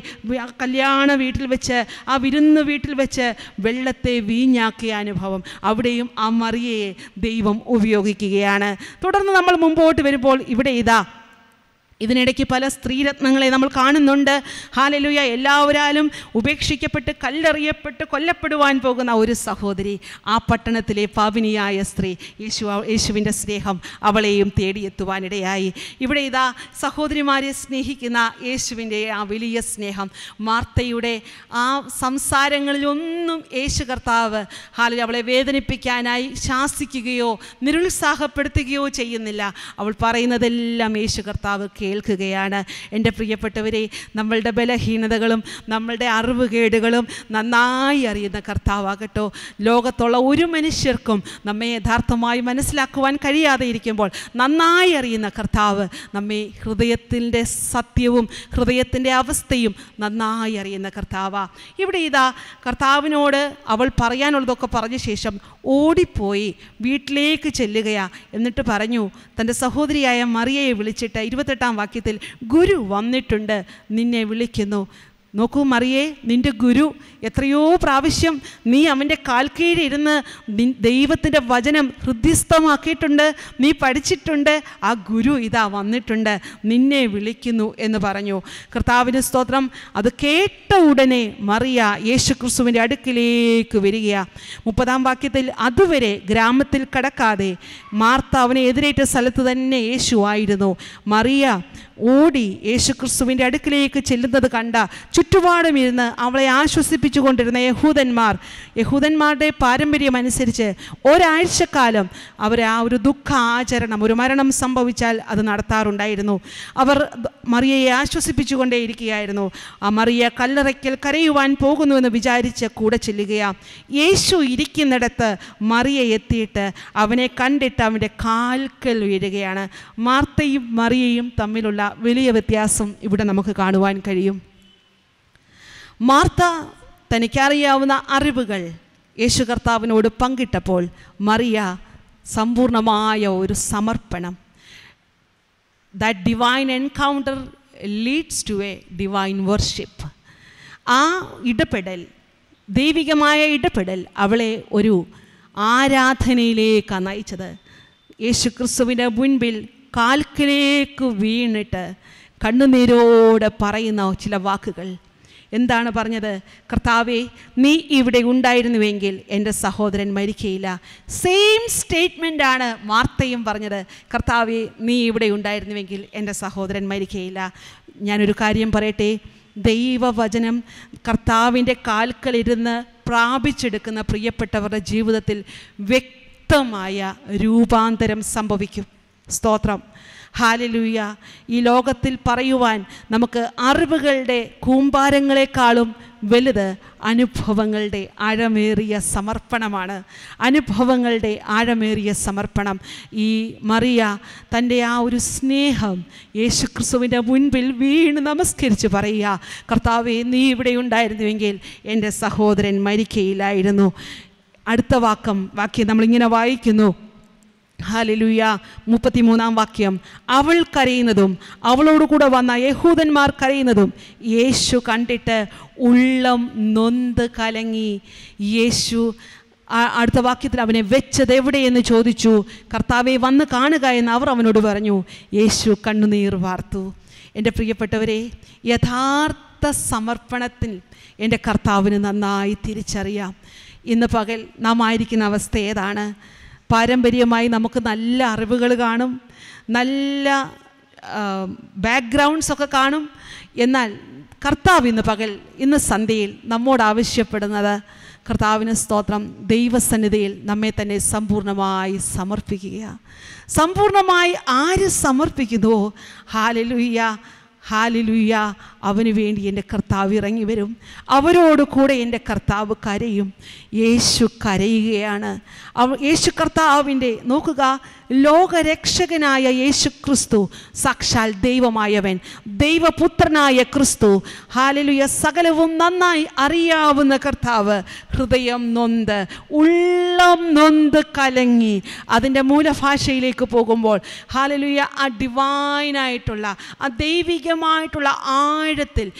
കല്യാണ വീട്ടിൽ വെച്ച്, ആ വിരുന്ന് വീട്ടിൽ വെച്ച് വെള്ളത്തെ വീഞ്ഞാക്കിയ അനുഭവം, അവിടെയും ആ മറിയയെ ദൈവം ഉപയോഗിക്കുകയാണ്. തുടർന്ന് നമ്മൾ മുമ്പോട്ട് വരുമ്പോൾ ഇവിടെ ഇതാ ഇതിനിടയ്ക്ക് പല സ്ത്രീരത്നങ്ങളെ നമ്മൾ കാണുന്നുണ്ട്. ഹല്ലേലൂയ. എല്ലാവരാലും ഉപേക്ഷിക്കപ്പെട്ട് കല്ലെറിയപ്പെട്ട് കൊല്ലപ്പെടുവാൻ പോകുന്ന ഒരു സഹോദരി, ആ പട്ടണത്തിലെ പാപിനിയായ സ്ത്രീ, യേശു യേശുവിൻ്റെ സ്നേഹം അവളെയും തേടിയെത്തുവാനിടയായി. ഇവിടെ ഇതാ സഹോദരിമാരെ സ്നേഹിക്കുന്ന യേശുവിൻ്റെ ആ വലിയ സ്നേഹം, മാർത്തയുടെ ആ സംസാരങ്ങളിലൊന്നും യേശു കർത്താവ് ഹല്ലേലൂയ അവളെ വേദനിപ്പിക്കാനായി ശാസിക്കുകയോ നിരുത്സാഹപ്പെടുത്തുകയോ ചെയ്യുന്നില്ല. അവൾ പറയുന്നതെല്ലാം യേശു കർത്താവ് കേൾക്കുകയാണ്. എൻ്റെ പ്രിയപ്പെട്ടവരെ, നമ്മളുടെ ബലഹീനതകളും നമ്മളുടെ അറിവുകേടുകളും നന്നായി അറിയുന്ന കർത്താവാകട്ടോ ലോകത്തുള്ള ഒരു മനുഷ്യർക്കും നമ്മെ യഥാർത്ഥമായി മനസ്സിലാക്കുവാൻ കഴിയാതെ ഇരിക്കുമ്പോൾ നന്നായി അറിയുന്ന കർത്താവ് നമ്മെ ഹൃദയത്തിൻ്റെ സത്യവും ഹൃദയത്തിൻ്റെ അവസ്ഥയും നന്നായി അറിയുന്ന കർത്താവാണ്. ഇവിടെ ഇതാ കർത്താവിനോട് അവൾ പറയാനുള്ളതൊക്കെ പറഞ്ഞ ശേഷം ഓടിപ്പോയി വീട്ടിലേക്ക് ചെല്ലുകയാണ്. എന്നിട്ട് പറഞ്ഞു, തൻ്റെ സഹോദരിയായ മറിയയെ വിളിച്ചിട്ട് ഇരുപത്തെട്ടാം വാക്യത്തിൽ, ഗുരു വന്നിട്ടുണ്ട്, നിന്നെ വിളിക്കുന്നു. Noku Marie, Ninda Guru, Etrio Pravisham, Ni Amanda Kalkid in the Devatin of Vajanam, Rudista Makitunda, Ni Padichitunda, A Guru Ida Vanitunda, Nine Vilikinu in the Barano, Kartavin Stotram, Ada Kate Udane, Maria, Yeshakusumin Adakili, Kuviria, Mupadam Bakitil Aduvere, Gramatil Kadakade, Martha, when Edreta Salatuan Yeshu Idano, Maria, Odi, Yeshakusumin Adakili, Childa the Kanda, Chutuadamirna, Avayashu Pichukonda, Yehudanmar, Yehudanmar de Paramiri Maniserice, or Aishakalam, Avara Duka, Cherana Murumaranam Samba Vichal, Adanartarun Idano, our Maria Yashu Pichukonda Iriki Idano, A Maria Kalarakil Karevan Pogunu and the Vijaricha Kuda Chiligia, Yeshu Irikin Nadata, Maria Theatre, Avene Kandita with a Kalkil Vidigana, Martha Mariam Tamilula, Willia Vithiasum, Ibudanamuka Kaduan Karium. Martha, Tanikariavana Aribugal, Yeshu Kartavinodu Pankitapol, Maria, Sampurnamaya or Samarpanam. That divine encounter leads to a divine worship. Ah, Idapedal, Devigamaya Idapedal, Avale Uru, Arathanile Kana each other, Yeshu Kristuvina Winbill, Kalkilek Vieneta, Kandunero, the Parayana, Chilavakal. എന്താണ് പറഞ്ഞത് കർത്താവേ നീ ഇവിടെ ഉണ്ടായിരുന്നുവെങ്കിൽ എൻ്റെ സഹോദരൻ മരിക്കയില്ല same statement ആണ് മാർത്തയും പറഞ്ഞത് കർത്താവേ നീ ഇവിടെ ഉണ്ടായിരുന്നുവെങ്കിൽ എൻ്റെ സഹോദരൻ മരിക്കയില്ല ഞാൻ ഒരു കാര്യം പറയട്ടെ ദൈവവചനം കർത്താവിൻ്റെ കാൽക്കൽ ഇരുന്ന് പ്രാപിച്ചെടുക്കുന്ന പ്രിയപ്പെട്ടവരുടെ ജീവിതത്തിൽ വ്യക്തമായ രൂപാന്തരം സംഭവിക്കും സ്തോത്രം Hallelujah. ഈ ലോകത്തിൽ പറയുവാൻ നമുക്ക് അറിവുകളുടെ കൂമ്പാരങ്ങളെക്കാളും വലുത് അനുഭവങ്ങളുടെ ആഴമേറിയ സമർപ്പണമാണ് അനുഭവങ്ങളുടെ ആഴമേറിയ സമർപ്പണം ഈ മറിയ തന്റെ ആ ഒരു സ്നേഹം യേശുക്രിസ്തുവിന്റെ മുൻപിൽ വീണു നമസ്കരിച്ച് പറയുക കർത്താവേ നീ ഇവിടെ ഉണ്ടായിരുന്നുവെങ്കിൽ എൻ്റെ സഹോദരൻ മരിക്കയില്ലായിരുന്നു അടുത്ത വാക്യം വാക്യം നമ്മൾ ഇങ്ങനെ വായിക്കുന്നു Hallelujah, Mupatimunam Vakiam, Aval Karinadum, Avalodukuda Vana, Yehudan Mar Karinadum, Yeshu Kantita, Ullam Nunda Kalangi, Yeshu Arthavakitravane, Vetcha, every day in the Chodichu, Kartave, Vana Kanaga, and Avramanu Varanu, Yeshu Kandunir Vartu, in the Priyapatavare, Yathartha Samarpanatil, in the Kartavinanai Tiricharia, in the Pagal, Namaidikinavastayadana. പാരമ്പര്യമായി നമുക്ക് നല്ല അറിവുകൾ കാണും നല്ല backgrounds ഒക്കെ കാണും എന്നാൽ കർത്താവ് ഇന്ന് പകൽ ഇന്ന് സന്ധ്യയിൽ നമ്മോട് ആവശ്യപ്പെടുന്നത് കർത്താവിനെ സ്തോത്രം ദൈവസന്നിധിയിൽ നമ്മെ തന്നെ സമ്പൂർണ്ണമായി സമർപ്പിക്കുക സമ്പൂർണ്ണമായി ആര് സമർപ്പിക്കുന്നുവോ ഹല്ലേലൂയ ഹാലിലൂയ അവന് വേണ്ടി എൻ്റെ കർത്താവ് ഇറങ്ങി വരും അവരോട് കൂടെ എൻ്റെ കർത്താവ് കരയും യേശു കരയുകയാണ് യേശു കർത്താവിൻ്റെ നോക്കുക ലോകരക്ഷകനായ യേശുക്രിസ്തു സാക്ഷാൽ ദൈവമായവൻ ദൈവപുത്രനായ ക്രിസ്തു ഹല്ലേലൂയ സകലവും നന്നായി അറിയാവുന്ന കർത്താവ് ഹൃദയം നൊന്ത് ഉള്ളം നൊന്ത് കലങ്ങി അതിൻ്റെ മൂലഭാഷയിലേക്ക് പോകുമ്പോൾ ഹല്ലേലൂയ ആ ഡിവൈൻ ആയിട്ടുള്ള ആ ദൈവിക Son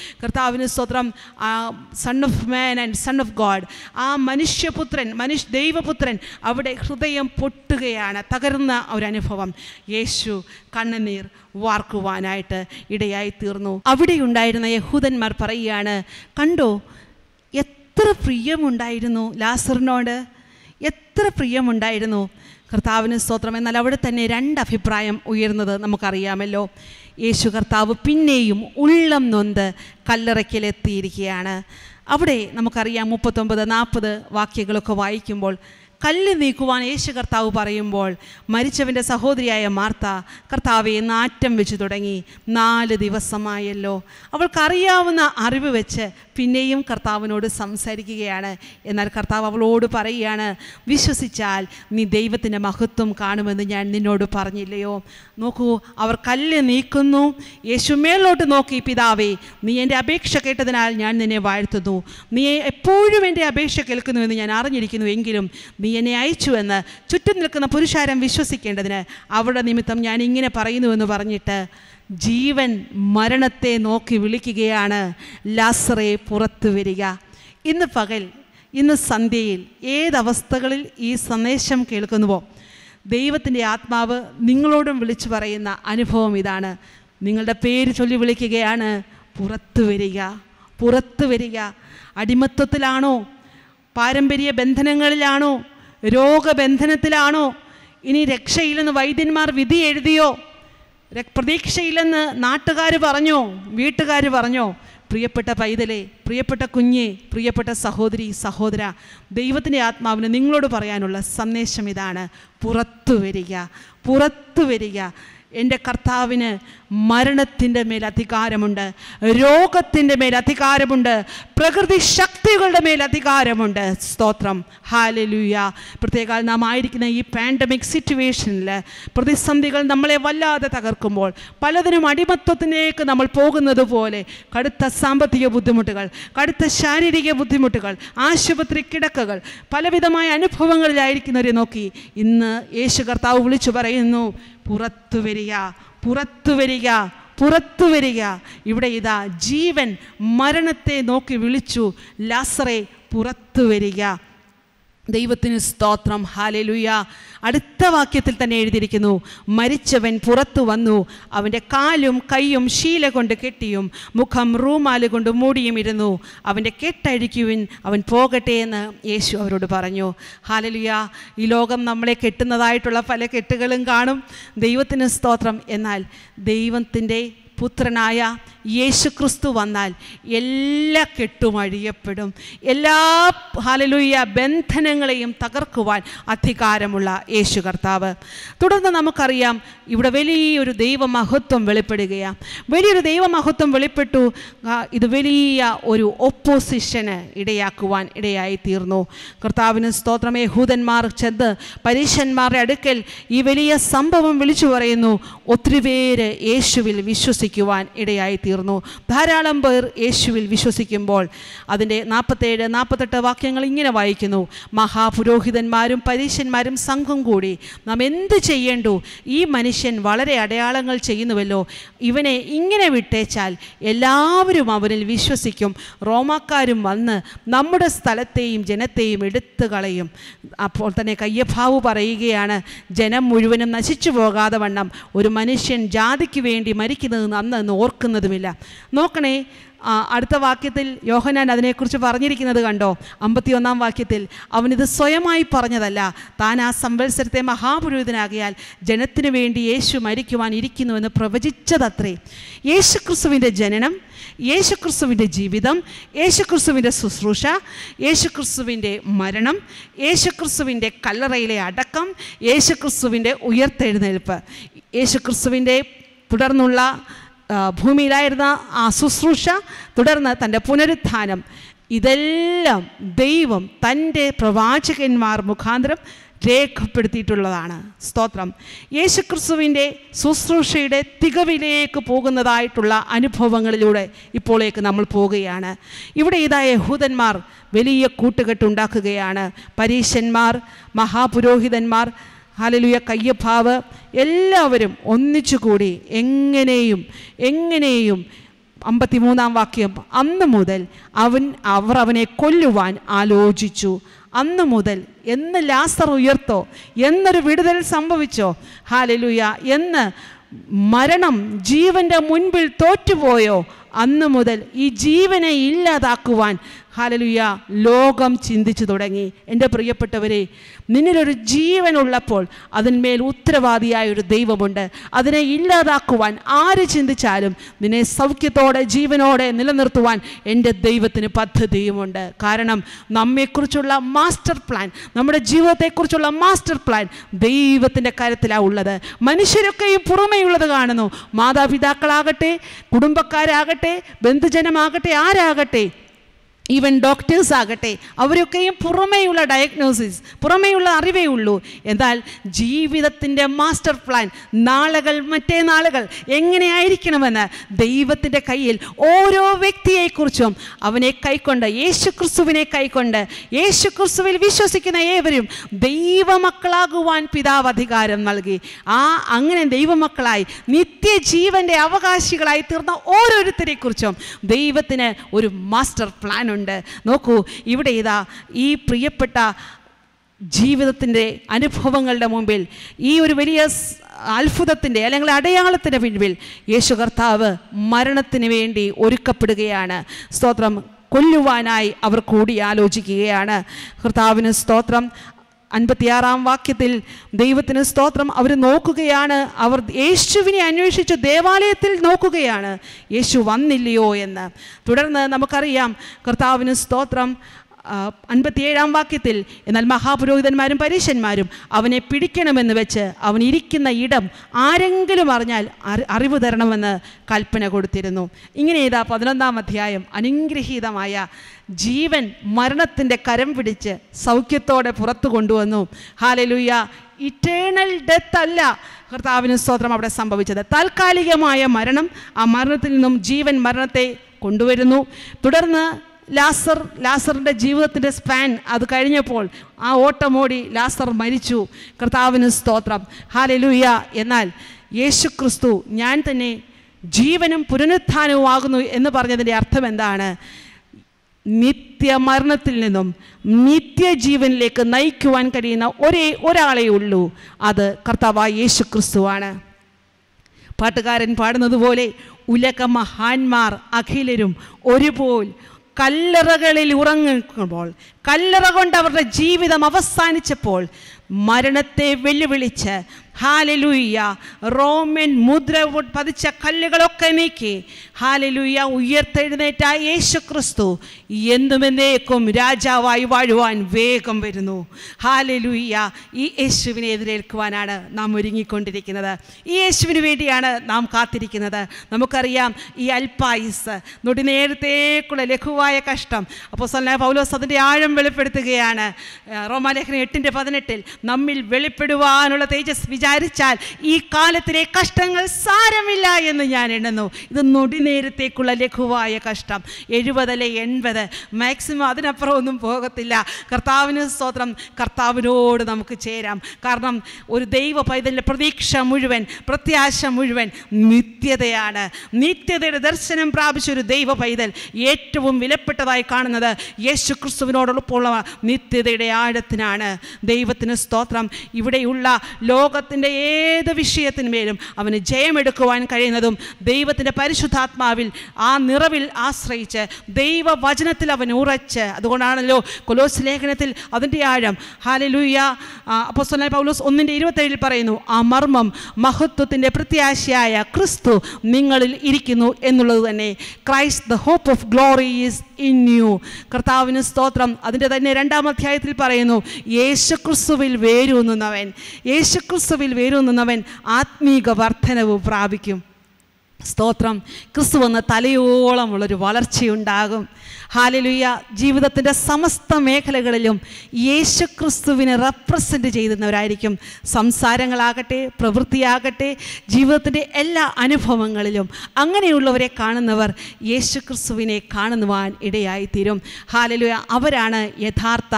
of man and son of God. Ah, Manishya Putran, Manish Deva Putran, Avade Hrudayam Potugayana, Tagarna, Auranifavam, Yeshu, Kananir, Varkuvanita, Idea Tirno, Avade Undaidana, Yehudan Marparayana, Kando, Yetra Priyam Undaidano, Lasar Noda, Yetra Priyam Undaidano, Kartavin Sotram and Alavatane Rand of Hiprayam Uirna Namakaria Mello. യേശു കർത്താവ് പിന്നെയും ഉള്ളം നൊന്ത് കല്ലറയ്ക്കലെത്തിയിരിക്കുകയാണ് അവിടെ നമുക്കറിയാം മുപ്പത്തൊമ്പത് നാൽപ്പത് വാക്യങ്ങളൊക്കെ വായിക്കുമ്പോൾ കല്ല് നീക്കുവാൻ യേശു കർത്താവ് പറയുമ്പോൾ മരിച്ചവൻ്റെ സഹോദരിയായ മാർത്ത കർത്താവെ നാറ്റം വെച്ച് തുടങ്ങി നാല് ദിവസമായല്ലോ അവൾക്കറിയാവുന്ന അറിവ് വെച്ച് പിന്നെയും കർത്താവിനോട് സംസാരിക്കുകയാണ് എന്നാൽ കർത്താവ് അവളോട് പറയുകയാണ് വിശ്വസിച്ചാൽ നീ ദൈവത്തിൻ്റെ മഹത്വം കാണുമെന്ന് ഞാൻ നിന്നോട് പറഞ്ഞില്ലയോ നോക്കൂ അവർ കല്ല് നീക്കുന്നു യേശു മേലോട്ട് നോക്കി പിതാവേ നീ എൻ്റെ അപേക്ഷ കേട്ടതിനാൽ ഞാൻ നിന്നെ വാഴ്ത്തുന്നു നീ എപ്പോഴും എൻ്റെ അപേക്ഷ കേൾക്കുന്നുവെന്ന് ഞാൻ അറിഞ്ഞിരിക്കുന്നു എങ്കിലും നീ എന്നെ അയച്ചുവെന്ന് ചുറ്റും നിൽക്കുന്ന പുരുഷാരം വിശ്വസിക്കേണ്ടതിന് അവരുടെ നിമിത്തം ഞാൻ ഇങ്ങനെ പറയുന്നുവെന്ന് പറഞ്ഞിട്ട് Jeevan Maranate Noki Vilikiana Lasare Puratuveriga in the Pagel in the Sunday E the Vastagal is Sanesham Kelkunvo Devatin Atmava Ninglodam Village Varena Anifomidana Ningleda Peri Choli Vilikiana Puratuveriga Puratuveriga Adimatotilano Paramberia Bentanangalano Roga Bentanatilano Ini Rekshailan Vaidinmar Vidi Edio Prakshailan Natagari Varano, Vitagari Varano, Priapata Paidele, Priapata Kunye, Priapata Sahodri, Sahodra, Devatini Atma, Ninglo de Parianola, Sane Shamidana, Puratu Veriga, Puratu Veriga, Enda Kartavine, Marana Tinda Melaticaramunda, Roka Tinda Melaticaramunda, Prakriti Shakti Golda Melaticaramunda, Stotram, Hallelujah, Prategal Namaidikina, ye pandemic situation, Pratisamigal Namalevala, the Takarkumol, Paladin Madimatotine, Namalpogan the Vole, Kadata Sambatia Buddhimutagal, Kadata Shani Buddhimutagal, Ashipatrikidakagal, Palavidamai Anipuangal Laikina Renoki, in Eshakarta Vulichavareno. പുറത്തു വരിക പുറത്തു വരിക പുറത്തു വരിക ഇവിടെ ഇതാ ജീവൻ മരണത്തെ നോക്കി വിളിച്ചു ലാസറേ പുറത്തു വരിക ദൈവത്തിനു സ്തോത്രം ഹല്ലേലൂയ അടുത്ത വാക്യത്തിൽ തന്നെ എഴുതിയിരിക്കുന്നു മരിച്ചവൻ പുറത്തു വന്നു അവന്റെ കാലും കൈയും ശീല കൊണ്ട് കെട്ടിയും മുഖം റൂമാല കൊണ്ട് മൂടിയും ഇരുന്നു അവന്റെ കെട്ടഴിക്കുവിൻ അവൻ പോകട്ടെ എന്ന് യേശു അവരോട് പറഞ്ഞു ഹല്ലേലൂയ ഈ ലോകം നമ്മളെ കെട്ടുന്നതായിട്ടുള്ള പല കെട്ടുകളും കാണും ദൈവത്തിനു സ്തോത്രം എന്നാൽ ദൈവത്തിന്റെ Putranaya, Yeshu Christu Vandal, Yella Ketu Mariapedum, Yella Hallelujah, Benthanangalayum, Takarkuvan, Athikaramula, Yeshu Kartava. Toda the Namakariam, Ivadaveli, Udeva Mahutum Velipedia. Very Deva Mahutum Velipetu, Idvelia, or you opposition, Ideakuan, Ideaitirno, Kartavinus Totrame, Hudenmark Cheddar, Parishan Mar Radical, Ivelia Sambam Vilichuareno, Otrivere, Yeshu will Vishus. One Idea Tirno, Paralamber, Eshu will Vishosikim Ball, Adene Napate, Napata Wakangaling in a Vaikino, Maha Purohi than Marium Parish and Marium Sankangudi, Namen the Cheyendo, E. Manishan, Valere Adealangal Cheyinuelo, even a Ingenevitechal, Elavrum Averil Vishosicum, Roma Karim Mana, Namuda Stalateim, Genetaim, Editagalayum, Aportaneca Yepahu Paragiana, Jenam Muduanam Nasichuoga, the Vandam, Urumanishan Jadikivendi, Marikin. Orkanadamilla. Nokane Artha Vakitil, Yohana Nadane Kurcha Varnikina the Gando, Ambationam Vakitil, Avani the Soyamai Paranadala, Tana Sambel Sertema Habu the Nagial, Jenatin Vendi, Yeshu, Marikuan Irikino, and the Provajicha the three. Yeshu Kursumida Genenum, Yeshu Kursumida Jividam, Yeshu Kursumida Susrusha, Yeshu Kursuminde Maranam, Yeshu Kursuminde Kalarele Adakam, Yeshu Kursuminde Uyerted Nelpa, Yeshu Kursuminde. Tudarnula, Bhumilairna, Asusrusha, Tudarna, and the Punaritanam, Idel, Devam, Tande, Pravachik in Mar Mukhandram, Drake Pertituladana, Stotram, Yeshakursuvinde, Susrushide, Tigavile, Poganadai, Tula, Anipavangalude, Ipolek Namal Pogayana, Ivida Hudanmar, Velia Kutakatundakiana, Parishanmar, Mahapurohidanmar. Hallelujah, Kaya Power, Ellavarum, Onnichukudi, Engeneum, Engeneum, Ampatimunam Vacuum, Amna Mudel, Avan Avaravane Koluvan, Alojichu, Amna Mudel, Yen the Lasar Yerto, Yen the Vidal Sambavicho, Hallelujah, Yen the Maranam, Jeevanda Munbil Totivoyo, Amna Mudel, E. Jeevana Illa Dakuvan. Hallelujah, Logam Chindichu Dodangi, Enda Prayapatavere, Ninil Jeevan Ulapol, Adan Mel Utravadi Ayur Deva Bunda, Adana Illa Rakuan, Arich in the Chalam, Nine Savkitoda, Jeevan Oda, Nilanartuan, Enda Devatin Patha Devunda, Karanam, Name Kurchula Master Plan, Namada Jeeva Te Kurchula Master Plan, Devatin the Karatila Ulada, Manishiraka Purame Uladagano, Mada Vidakalagate, Kudumbakari Agate, Bentajana Magate, Aragate. Even doctors agate, Avurukayam Puromeula diagnosis, Puromeula Ariveulu, and I'll G with the master plan, Nalagal, Mate Nalagal, Engine Irikinavana, Devatinda Kail, Oro Vecti Kurchum, Avane Kaikonda, Yeshukursuvine Kaikonda, Yeshukursuvil Vishosicina Everium, Deva Maklaguan Pidavadigaram Malgi, Ah, Angan and Deva Maklai, Nitya Jeev and the Avakashikai Turna, Oro Rikurchum, Devatina, or master plan. Noku, Ivadeda, E. Priapata, Jeevatinde, and if Hovangalda Mumbil, E. various Alfudatinde, Elangladayalatinavil, Yeshugartava, Maranathinevendi, Urikapudagayana, Stotram, Kuluvanai, our Kodialogiana, Hurtavin Stotram. Anpatiaram Vakitil, Devatin Stotram, our Nokugayana, our Yeshuvini Anushi to Devale till Nokugayana, Yeshuvan Nilioena, Tudana Namakariam, Kartavin Stotram, Anpatiaram Vakitil, and Almahapuru than Madam Parishan Madam, Avane Pidikanam in the Vecher, Avanirikina Yidam, Arangil Marnal, Arivudaranavana, Kalpana Gurtirano, Ingeneda Padana Mathiam, Aningrihida Maya. Jeevan, Maranathinte Karam Pidiche, Saukyatode Purathu Konduvannu. Hallelujah. Eternal death alla. Karthavinu Stotram avade sambhavichathu. Thalkalikamaya Maranam, aa Maranathil ninnum Jeevan Maranathe konduvarunnu. Tudarnnu Lazar, Lazarinte jeevithathinte span, adu kazhinjappol, aa ottam odi Lazar marichu. Karthavinu Stotram. Hallelujah. Ennal Yesu Christu, Njan thanne Jeevanum Punarutthanavum aagunu ennu paranjathinte artham endana? Nitya Marnathil Ninum, Nitya Jeevan Lake, Naikuan Karina, Ore, Orale Ulu, other Kartava Yeshu Kristuana Patakar and Padana the Vole, Uleka Mahanmar, Achillerum, Oripol, Kalaragal Urangal, Kalaragonda G with a Mavasani Chapol, Maranate Villivicha, Hallelujah, Roman Mudra would Padicha Kaligalokaniki, Hallelujah, Uyertaneta Yeshu Christu, Yendumenekum Raja Vaivaduan, Vacom Vedano, Hallelujah, Yeshuvin Edrel Kuanada, Namuringi Kondik another, Yeshuvin Vediana, Nam Katirik another, Namakariam, Yalpais, Nodinerte Kulekuaya Kastam, Apostle Paulo Southern Iron Velipetagana, Romalekin Tintepadanetil, Namil Velipedua, and all the ages. Vijayarichal, ee kaalathile kashtangal saramilla ennu njan ennuന്നു. ഇത് നൊടിനേരത്തേക്കുള്ള ലഘുവായ കഷ്ടം എഴുപത് എൺപത് maximum അതിനപ്പുറം ഒന്നും പോകത്തില്ല. കർത്താവിന് സ്തോത്രം. കർത്താവിനോട് നമുക്ക് ചേരാം. കാരണം ഒരു ദൈവ പൈതലിന്റെ പ്രതീക്ഷ മുഴുവൻ, പ്രത്യാശ മുഴുവൻ നിത്യതയാണ്. നിത്യതയുടെ ദർശനം പ്രാപിച്ച ഒരു ദൈവ പൈതൽ ഏറ്റവും വിലപ്പെട്ടതായി കാണുന്നത് യേശുക്രിസ്തുവിനോടുള്ള നിത്യതയുടെ ആഴത്തിനാണ്. ദൈവത്തിന് സ്തോത്രം. ഇവിടെയുള്ള in the aid of Vishiathan Madam, I mean a Jam Edukoan Karinadum, Deva in the Parishutat Mavil, A Niravil Asraicha, Deva Vajanatil of an Uracha, the Gonanalo, Colos Lekanatil, Adanti Adam, Hallelujah, Apostle Paulus, only the Irotel Pareno, Amarmum, Mahutut in the Pratiashia, Christo, Ningal Irikino, Enulane, Christ, the hope of glory is in you. Kartavin Stotram, Adinda Neranda Mathiatil Pareno, Yeshakusu will wear you Nunaven, Yeshakusu. ക്രിസ്തുവിൽ വേരൂന്നുന്നവൻ ആത്മീക വർദ്ധനവ് പ്രാപിക്കും. സ്തോത്രം. ക്രിസ്തുവെന്ന തലയോളമുള്ള ഒരു വളർച്ചയുണ്ടാകും. Hallelujah. ജീവിതത്തിന്റെ സമസ്ത മേഖലകളിലും യേശുക്രിസ്തുവിനെ represent ചെയ്യുന്നവരായിരിക്കും. സംസാരങ്ങളാകട്ടെ, പ്രവൃത്തിയാകട്ടെ, ജീവിതത്തിന്റെ എല്ലാ അനുഭവങ്ങളിലും അങ്ങനെയുള്ളവരെ കാണുന്നവർ യേശുക്രിസ്തുവിനെ കാണുവാൻ ഇടയായി തീരും. ഹല്ലേലൂയ. അവരാണ് യഥാർത്ഥ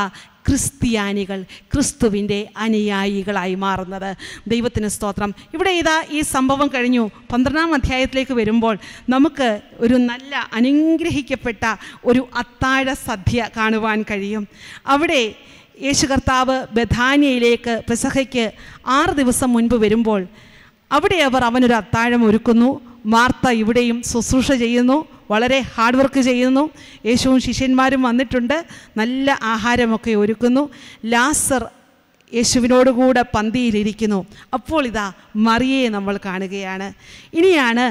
ക്രിസ്ത്യാനികൾ, ക്രിസ്തുവിന്റെ അനുയായികളായി മാറുന്നത്. ദൈവത്തിന് സ്തോത്രം. ഇവിടെ ഇതാ ഈ സംഭവം കഴിഞ്ഞു. പന്ത്രണ്ടാം അധ്യായത്തിലേക്ക് വരുമ്പോൾ നമുക്ക് ഒരു നല്ല അനുഗ്രഹിക്കപ്പെട്ട ഒരു അത്താഴ സദ്യ കാണുവാൻ കഴിയും. അവിടെ യേശു കർത്താവ് ബഥാനിയയിലേക്ക് പെസഹയ്ക്ക് ആറ് ദിവസം മുൻപ് വരുമ്പോൾ അവിടെ അവർ അവനൊരു അത്താഴം ഒരുക്കുന്നു. മാർത്ത ഇവിടെയും ശുശ്രൂഷ ചെയ്യുന്നു. വളരെ ഹാർഡ് വർക്ക് ചെയ്യുന്നു. യേശുവും ശിഷ്യന്മാരും വന്നിട്ടുണ്ട്. നല്ല ആഹാരമൊക്കെ ഒരുക്കുന്നു. ലാസർ യേശുവിനോട് കൂടെ പന്തിയിലിരിക്കുന്നു. അപ്പോൾ ഇതാ മറിയയെ നമ്മൾ കാണുകയാണ്. ഇനിയാണ്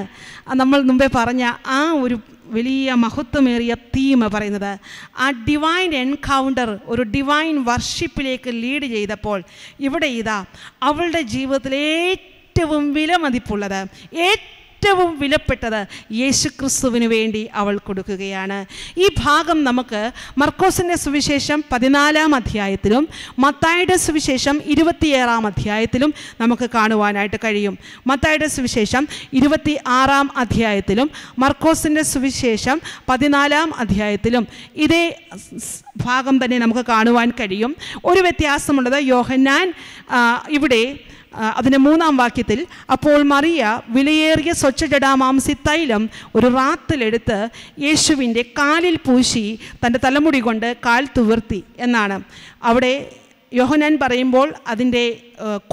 നമ്മൾ മുമ്പേ പറഞ്ഞ ആ ഒരു വലിയ മഹത്വമേറിയ തീമ പറയുന്നത്. ആ ഡിവൈൻ എൻകൗണ്ടർ ഒരു ഡിവൈൻ വർഷിപ്പിലേക്ക് ലീഡ് ചെയ്തപ്പോൾ ഇവിടെ ഇതാ അവളുടെ ജീവിതത്തിൽ ഏറ്റവും വിലമതിപ്പുള്ളത്, ഏറ്റവും ഏറ്റവും വിലപ്പെട്ടത് യേശു ക്രിസ്തുവിന് വേണ്ടി അവൾ കൊടുക്കുകയാണ്. ഈ ഭാഗം നമുക്ക് മർക്കോസിൻ്റെ സുവിശേഷം പതിനാലാം അധ്യായത്തിലും മത്തായിയുടെ സുവിശേഷം ഇരുപത്തിയേഴാം അധ്യായത്തിലും നമുക്ക് കാണുവാനായിട്ട് കഴിയും. മത്തായിയുടെ സുവിശേഷം ഇരുപത്തി ആറാം അധ്യായത്തിലും മർക്കോസിൻ്റെ സുവിശേഷം പതിനാലാം അധ്യായത്തിലും ഇതേ ഭാഗം തന്നെ നമുക്ക് കാണുവാൻ കഴിയും. ഒരു വ്യത്യാസമുള്ളത് യോഹന്നാൻ ഇവിടെ അതിൻ്റെ മൂന്നാം വാക്യത്തിൽ അപ്പോൾ മറിയ വിലയേറിയ സ്വച്ഛജടാമാംസി തൈലം ഒരു റാത്തിലെടുത്ത് യേശുവിൻ്റെ കാലിൽ പൂശി തൻ്റെ തലമുടി കൊണ്ട് കാൽ തുവർത്തി എന്നാണ് അവിടെ യോഹന്നാൻ പറയുമ്പോൾ അതിൻ്റെ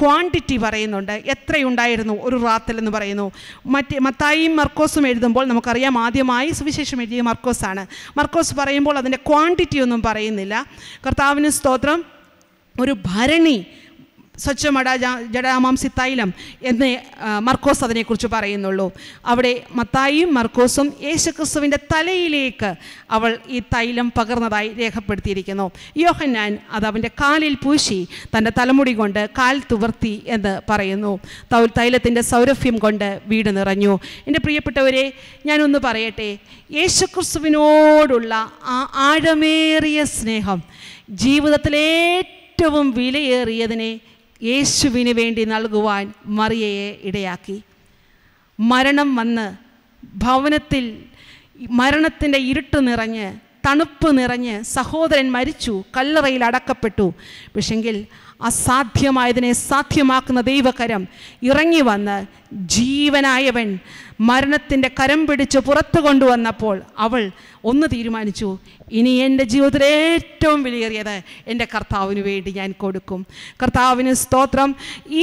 ക്വാണ്ടിറ്റി പറയുന്നുണ്ട്, എത്രയുണ്ടായിരുന്നു ഒരു റാത്തൽ എന്ന് പറയുന്നു. മറ്റ് മത്തായിയും മർക്കോസും എഴുതുമ്പോൾ നമുക്കറിയാം ആദ്യമായി സുവിശേഷം എഴുതിയ മർക്കോസാണ്. മർക്കോസ് പറയുമ്പോൾ അതിൻ്റെ ക്വാണ്ടിറ്റി ഒന്നും പറയുന്നില്ല. കർത്താവിന് സ്തോത്രം. ഒരു ഭരണി സ്വച്ഛമട ജടാമാംസി തൈലം എന്ന് മർക്കോസ് അതിനെക്കുറിച്ച് പറയുന്നുള്ളൂ. അവിടെ മത്തായിയും മർക്കോസും യേശുക്രിസ്തുവിൻ്റെ തലയിലേക്ക് അവൾ ഈ തൈലം പകർന്നതായി രേഖപ്പെടുത്തിയിരിക്കുന്നു. യോഹന്നാൻ അത് അവൻ്റെ കാലിൽ പൂശി തൻ്റെ തലമുടി കൊണ്ട് കാൽ തുവർത്തി എന്ന് പറയുന്നു. തൗൽ തൈലത്തിൻ്റെ സൗരഭ്യം കൊണ്ട് വീട് നിറഞ്ഞു. എൻ്റെ പ്രിയപ്പെട്ടവരെ, ഞാനൊന്ന് പറയട്ടെ, യേശുക്രിസ്തുവിനോടുള്ള ആ ആഴമേറിയ സ്നേഹം, ജീവിതത്തിലേറ്റവും വിലയേറിയതിനെ യേശുവിന് വേണ്ടി നൽകുവാൻ മറിയയെ ഇടയാക്കി. മരണം വന്ന് ഭവനത്തിൽ മരണത്തിൻ്റെ ഇരുട്ട് നിറഞ്ഞ് തണുപ്പ് നിറഞ്ഞ് സഹോദരൻ മരിച്ചു, കല്ലറയിൽ അടക്കപ്പെട്ടു. പക്ഷെങ്കിൽ അസാധ്യമായതിനെ സാധ്യമാക്കുന്ന ദൈവകരം ഇറങ്ങി വന്ന് ജീവനായവൻ മരണത്തിൻ്റെ കരം പിടിച്ച് പുറത്തു കൊണ്ടുവന്നപ്പോൾ അവൾ ഒന്ന് തീരുമാനിച്ചു, ഇനി എൻ്റെ ജീവിതത്തിലെ ഏറ്റവും വിലയേറിയത് എൻ്റെ കർത്താവിന് വേണ്ടി ഞാൻ കൊടുക്കും. കർത്താവിന് സ്തോത്രം.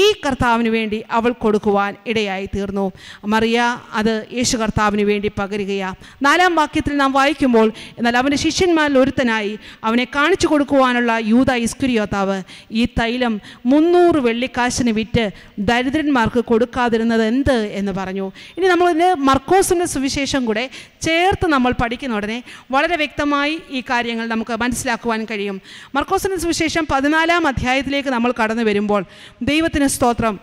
ഈ കർത്താവിന് വേണ്ടി അവൾ കൊടുക്കുവാൻ ഇടയായി തീർന്നു. മറിയ അത് യേശു കർത്താവിന് വേണ്ടി പകരുകയാണ്. നാലാം വാക്യത്തിൽ നാം വായിക്കുമ്പോൾ, എന്നാൽ അവൻ്റെ ശിഷ്യന്മാരിൽ ഒരുത്തനായി അവനെ കാണിച്ചു കൊടുക്കുവാനുള്ള യൂദാ ഇസ്കറിയോത്താവ് ഈ തൈലം മുന്നൂറ് വെള്ളിക്കാശിന് വിറ്റ് ദരിദ്രന്മാർക്ക് കൊടുക്കാതിരുന്നത് എന്ത് എന്ന് പറഞ്ഞു. ഇനി നമ്മളിതിന് മർക്കോസിൻ്റെ സുവിശേഷം കൂടെ ചേർത്ത് നമ്മൾ പഠിക്കുന്ന ഉടനെ വളരെ വ്യക്തമായി ഈ കാര്യങ്ങൾ നമുക്ക് മനസ്സിലാക്കുവാൻ കഴിയും. മർക്കോസിൻ്റെ സുവിശേഷം പതിനാലാം അധ്യായത്തിലേക്ക് നമ്മൾ കടന്നു വരുമ്പോൾ, ദൈവത്തിന് സ്തോത്രം,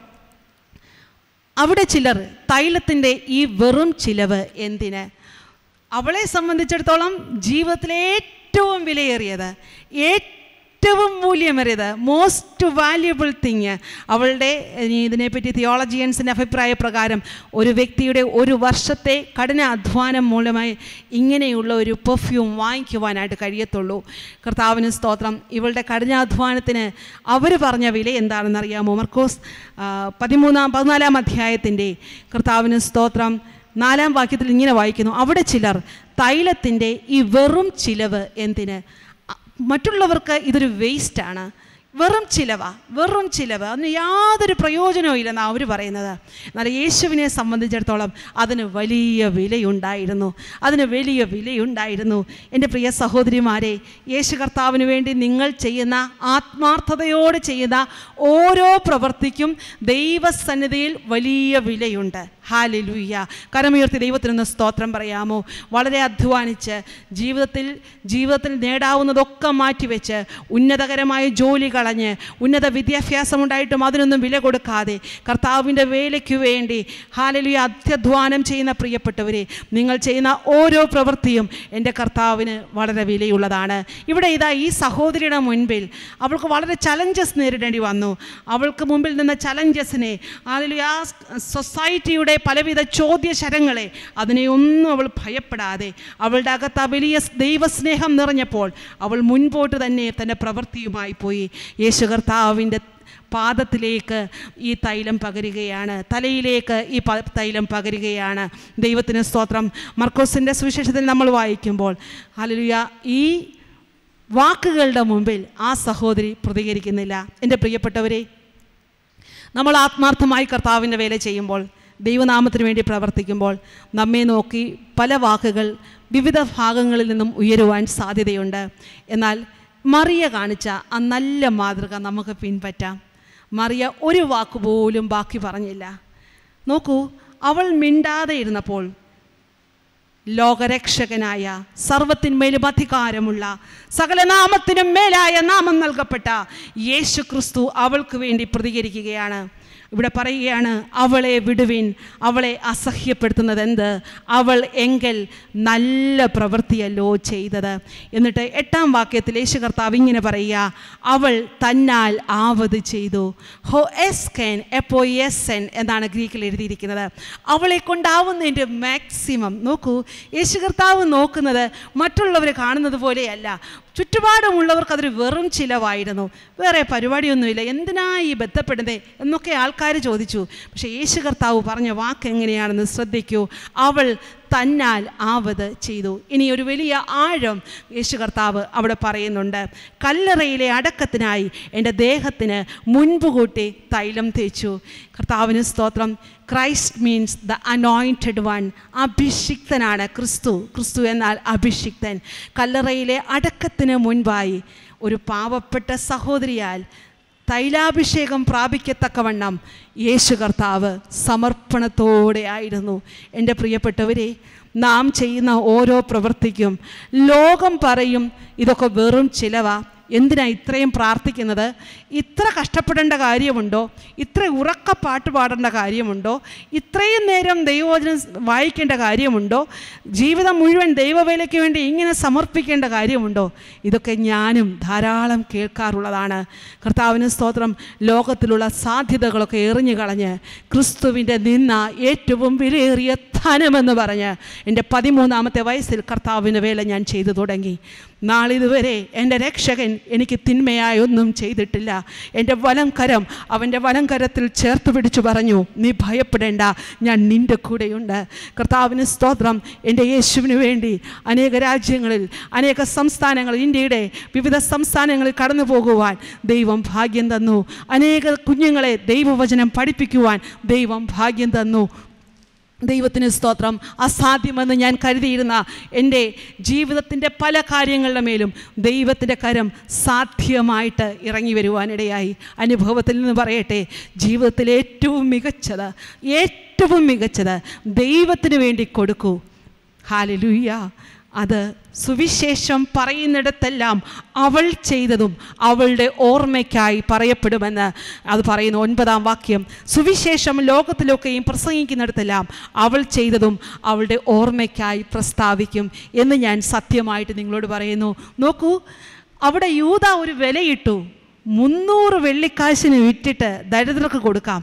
അവിടെ ചിലർ തൈലത്തിൻ്റെ ഈ വെറും ചിലവ് എന്തിന്? അവളെ സംബന്ധിച്ചിടത്തോളം ജീവിതത്തിലെ ഏറ്റവും വിലയേറിയത്, ഏറ്റവും ഏറ്റവും മൂല്യമേറിയത്, മോസ്റ്റ് വാല്യുബിൾ തിങ് അവളുടെ, ഇനി ഇതിനെപ്പറ്റി തിയോളജിയൻസിൻ്റെ അഭിപ്രായ പ്രകാരം ഒരു വ്യക്തിയുടെ ഒരു വർഷത്തെ കഠിന അധ്വാനം മൂലമായി ഇങ്ങനെയുള്ള ഒരു പെർഫ്യൂം വാങ്ങിക്കുവാനായിട്ട് കഴിയത്തുള്ളൂ. കർത്താവിന് സ്തോത്രം. ഇവളുടെ കഠിനാധ്വാനത്തിന് അവർ പറഞ്ഞ വില എന്താണെന്ന് അറിയാമോ? മർക്കോസ് പതിമൂന്നാം പതിനാലാം അധ്യായത്തിൻ്റെ കർത്താവിന് സ്തോത്രം നാലാം വാക്യത്തിൽ ഇങ്ങനെ വായിക്കുന്നു, അവിടെ ചിലർ തൈലത്തിൻ്റെ ഈ വെറും ചിലവ് എന്തിന്? മറ്റുള്ളവർക്ക് ഇതൊരു വേസ്റ്റാണ്, വെറും ചിലവാണ്, വെറും ചിലവ്, അതിന് യാതൊരു പ്രയോജനവും ഇല്ലെന്നാണ് അവർ പറയുന്നത്. എന്നാൽ യേശുവിനെ സംബന്ധിച്ചിടത്തോളം അതിന് വലിയ വിലയുണ്ടായിരുന്നു, അതിന് വലിയ വിലയുണ്ടായിരുന്നു. എൻ്റെ പ്രിയ സഹോദരിമാരെ, യേശു കർത്താവിന് വേണ്ടി നിങ്ങൾ ചെയ്യുന്ന, ആത്മാർത്ഥതയോടെ ചെയ്യുന്ന ഓരോ പ്രവൃത്തിക്കും ദൈവസന്നിധിയിൽ വലിയ വിലയുണ്ട്. ഹല്ലേലൂയ. കരമുയർത്തി ദൈവത്തിനൊന്ന് സ്തോത്രം പറയാമോ? വളരെ അധ്വാനിച്ച് ജീവിതത്തിൽ ജീവിതത്തിൽ നേടാവുന്നതൊക്കെ മാറ്റിവെച്ച് ഉന്നതകരമായ ജോലി കളഞ്ഞ് ഉന്നത വിദ്യാഭ്യാസമുണ്ടായിട്ടും അതിനൊന്നും വില കൊടുക്കാതെ കർത്താവിൻ്റെ വേലയ്ക്ക് വേണ്ടി ഹല്ലേലൂയ അത്യധ്വാനം ചെയ്യുന്ന പ്രിയപ്പെട്ടവരെ, നിങ്ങൾ ചെയ്യുന്ന ഓരോ പ്രവൃത്തിയും എൻ്റെ കർത്താവിന് വളരെ വിലയുള്ളതാണ്. ഇവിടെ ഇതാ ഈ സഹോദരിയുടെ മുൻപിൽ അവൾക്ക് വളരെ ചലഞ്ചസ് നേരിടേണ്ടി വന്നു. അവൾക്ക് മുമ്പിൽ നിന്ന ചലഞ്ചസിനെ, ഹല്ലേലൂയ സൊസൈറ്റിയുടെ പലവിധ ചോദ്യശരങ്ങളെ, അതിനെയൊന്നും അവൾ ഭയപ്പെടാതെ അവളുടെ അകത്ത് ആ വലിയ ദൈവസ്നേഹം നിറഞ്ഞപ്പോൾ അവൾ മുൻപോട്ട് തന്നെ തൻ്റെ പ്രവൃത്തിയുമായി പോയി. യേശു കർത്താവിൻ്റെ പാദത്തിലേക്ക് ഈ തൈലം പകരുകയാണ്, തലയിലേക്ക് ഈ തൈലം പകരുകയാണ്. ദൈവത്തിന് സ്തോത്രം. മർക്കോസിൻ്റെ സുവിശേഷത്തിൽ നമ്മൾ വായിക്കുമ്പോൾ, ഹല്ലേലൂയ, ഈ വാക്കുകളുടെ മുമ്പിൽ ആ സഹോദരി പ്രതികരിക്കുന്നില്ല. എൻ്റെ പ്രിയപ്പെട്ടവരെ, നമ്മൾ ആത്മാർത്ഥമായി കർത്താവിൻ്റെ വേല ചെയ്യുമ്പോൾ, ദൈവനാമത്തിന് വേണ്ടി പ്രവർത്തിക്കുമ്പോൾ നമ്മെ നോക്കി പല വാക്കുകൾ വിവിധ ഭാഗങ്ങളിൽ നിന്നും ഉയരുവാൻ സാധ്യതയുണ്ട്. എന്നാൽ മറിയ കാണിച്ച ആ നല്ല മാതൃക നമുക്ക് പിൻപറ്റാം. മറിയ ഒരു വാക്കുപോലും ബാക്കി പറഞ്ഞില്ല. നോക്കൂ, അവൾ മിണ്ടാതെ ഇരുന്നപ്പോൾ ലോകരക്ഷകനായ, സർവത്തിന്മേലും അധികാരമുള്ള, സകലനാമത്തിനും മേലായ നാമം നൽകപ്പെട്ട യേശു ക്രിസ്തു അവൾക്ക് വേണ്ടി പ്രതികരിക്കുകയാണ്. ഇവിടെ പറയുകയാണ്, അവളെ വിടുവിൻ, അവളെ അസഹ്യപ്പെടുത്തുന്നത് എന്ത്? അവൾ എങ്കിൽ നല്ല പ്രവൃത്തിയല്ലോ ചെയ്തത്. എന്നിട്ട് എട്ടാം വാക്യത്തിൽ യേശു കർത്താവ് ഇങ്ങനെ പറയുക, അവൾ തന്നാൽ ആവത് ചെയ്തു. ഹോ എസ് കെൻ എപ്പോ എസ് എൻ എന്നാണ് ഗ്രീക്കിൽ എഴുതിയിരിക്കുന്നത്. അവളെ കൊണ്ടാവുന്നതിൻ്റെ മാക്സിമം. നോക്കൂ, യേശു കർത്താവ് നോക്കുന്നത് മറ്റുള്ളവർ കാണുന്നത് പോലെയല്ല. ചുറ്റുപാടുമുള്ളവർക്ക് അതൊരു വെറും ചിലവായിരുന്നു, വേറെ പരിപാടിയൊന്നുമില്ല, എന്തിനാ ഈ ബന്ധപ്പെടുന്നത് എന്നൊക്കെ ആൾക്കാർ ചോദിച്ചു. പക്ഷേ യേശു കർത്താവ് പറഞ്ഞ വാക്ക് എങ്ങനെയാണെന്ന് ശ്രദ്ധിക്കൂ, അവൾ തന്നാൽ ആവത് ചെയ്തു. ഇനി ഒരു വലിയ ആഴം യേശു കർത്താവ് അവിടെ പറയുന്നുണ്ട്. കല്ലറയിലെ അടക്കത്തിനായി എൻ്റെ ദേഹത്തിന് മുൻപ് കൂട്ടി തൈലം തേച്ചു. കർത്താവിന് സ്തോത്രം. Christ means the anointed one. അഭിഷിക്തനാണ് ക്രിസ്തു. ക്രിസ്തു എന്നാൽ അഭിഷിക്തൻ. കല്ലറയിലെ അടക്കത്തിന് മുൻപായി ഒരു പാവപ്പെട്ട സഹോദരിയാൽ തൈലാഭിഷേകം പ്രാപിക്കത്തക്കവണ്ണം യേശു കർത്താവ് സമർപ്പണത്തോടെ ആയിരുന്നു. എൻ്റെ പ്രിയപ്പെട്ടവരെ, നാം ചെയ്യുന്ന ഓരോ പ്രവൃത്തിക്കും ലോകം പറയും ഇതൊക്കെ വെറും ചിലവാ, എന്തിനാണ് ഇത്രയും പ്രാർത്ഥിക്കുന്നത്, ഇത്ര കഷ്ടപ്പെടേണ്ട കാര്യമുണ്ടോ, ഇത്ര ഉറക്ക പാട്ട് പാടേണ്ട കാര്യമുണ്ടോ, ഇത്രയും നേരം ദൈവവചനം വായിക്കേണ്ട കാര്യമുണ്ടോ, ജീവിതം മുഴുവൻ ദൈവവേലയ്ക്ക് വേണ്ടി ഇങ്ങനെ സമർപ്പിക്കേണ്ട കാര്യമുണ്ടോ. ഇതൊക്കെ ഞാനും ധാരാളം കേൾക്കാറുള്ളതാണ്. കർത്താവിന് സ്തോത്രം. ലോകത്തിലുള്ള സാധ്യതകളൊക്കെ എറിഞ്ഞു കളഞ്ഞ് ക്രിസ്തുവിൻ്റെ നിന്ന ഏറ്റവും വിലയേറിയ ധനമെന്ന് പറഞ്ഞ് എൻ്റെ പതിമൂന്നാമത്തെ വയസ്സിൽ കർത്താവിന് വേല ഞാൻ ചെയ്തു തുടങ്ങി. നാളിതുവരെ എൻ്റെ രക്ഷകൻ എനിക്ക് തിന്മയായി ഒന്നും ചെയ്തിട്ടില്ല. എൻ്റെ വലം കരം അവൻ്റെ വലം കരത്തിൽ ചേർത്ത് പിടിച്ചു പറഞ്ഞു, നീ ഭയപ്പെടേണ്ട, ഞാൻ നിൻ്റെ കൂടെയുണ്ട്. കർത്താവിന് സ്തോത്രം. എൻ്റെ യേശുവിന് വേണ്ടി അനേക രാജ്യങ്ങളിൽ, അനേക സംസ്ഥാനങ്ങളിൽ, ഇന്ത്യയുടെ വിവിധ സംസ്ഥാനങ്ങളിൽ കടന്നു പോകുവാൻ ദൈവം ഭാഗ്യം തന്നു. അനേക കുഞ്ഞുങ്ങളെ ദൈവവചനം പഠിപ്പിക്കുവാൻ ദൈവം ഭാഗ്യം തന്നു. ദൈവത്തിന് സ്തോത്രം. അസാധ്യമെന്ന് ഞാൻ കരുതിയിരുന്ന എൻ്റെ ജീവിതത്തിൻ്റെ പല കാര്യങ്ങളുടെ മേലും ദൈവത്തിൻ്റെ കരം സാധ്യമായിട്ട് ഇറങ്ങി വരുവാനിടയായി. അനുഭവത്തിൽ നിന്ന് പറയട്ടെ, ജീവിതത്തിലെ ഏറ്റവും മികച്ചത്, ഏറ്റവും മികച്ചത് ദൈവത്തിന് വേണ്ടി കൊടുക്കൂ. ഹല്ലേലൂയ. അത് സുവിശേഷം പറയുന്നിടത്തെല്ലാം അവൾ ചെയ്തതും അവളുടെ ഓർമ്മയ്ക്കായി പറയപ്പെടുമെന്ന് അത് പറയുന്ന ഒൻപതാം വാക്യം. സുവിശേഷം ലോകത്തിലൊക്കെയും പ്രസംഗിക്കുന്നിടത്തെല്ലാം അവൾ ചെയ്തതും അവളുടെ ഓർമ്മയ്ക്കായി പ്രസ്താവിക്കും എന്ന് ഞാൻ സത്യമായിട്ട് നിങ്ങളോട് പറയുന്നു. നോക്കൂ, അവിടെ യൂദ ഒരു വിലയിട്ടു, മുന്നൂറ് വെള്ളിക്കാശിന് വിറ്റിട്ട് ദരിദ്രർക്ക് കൊടുക്കാം.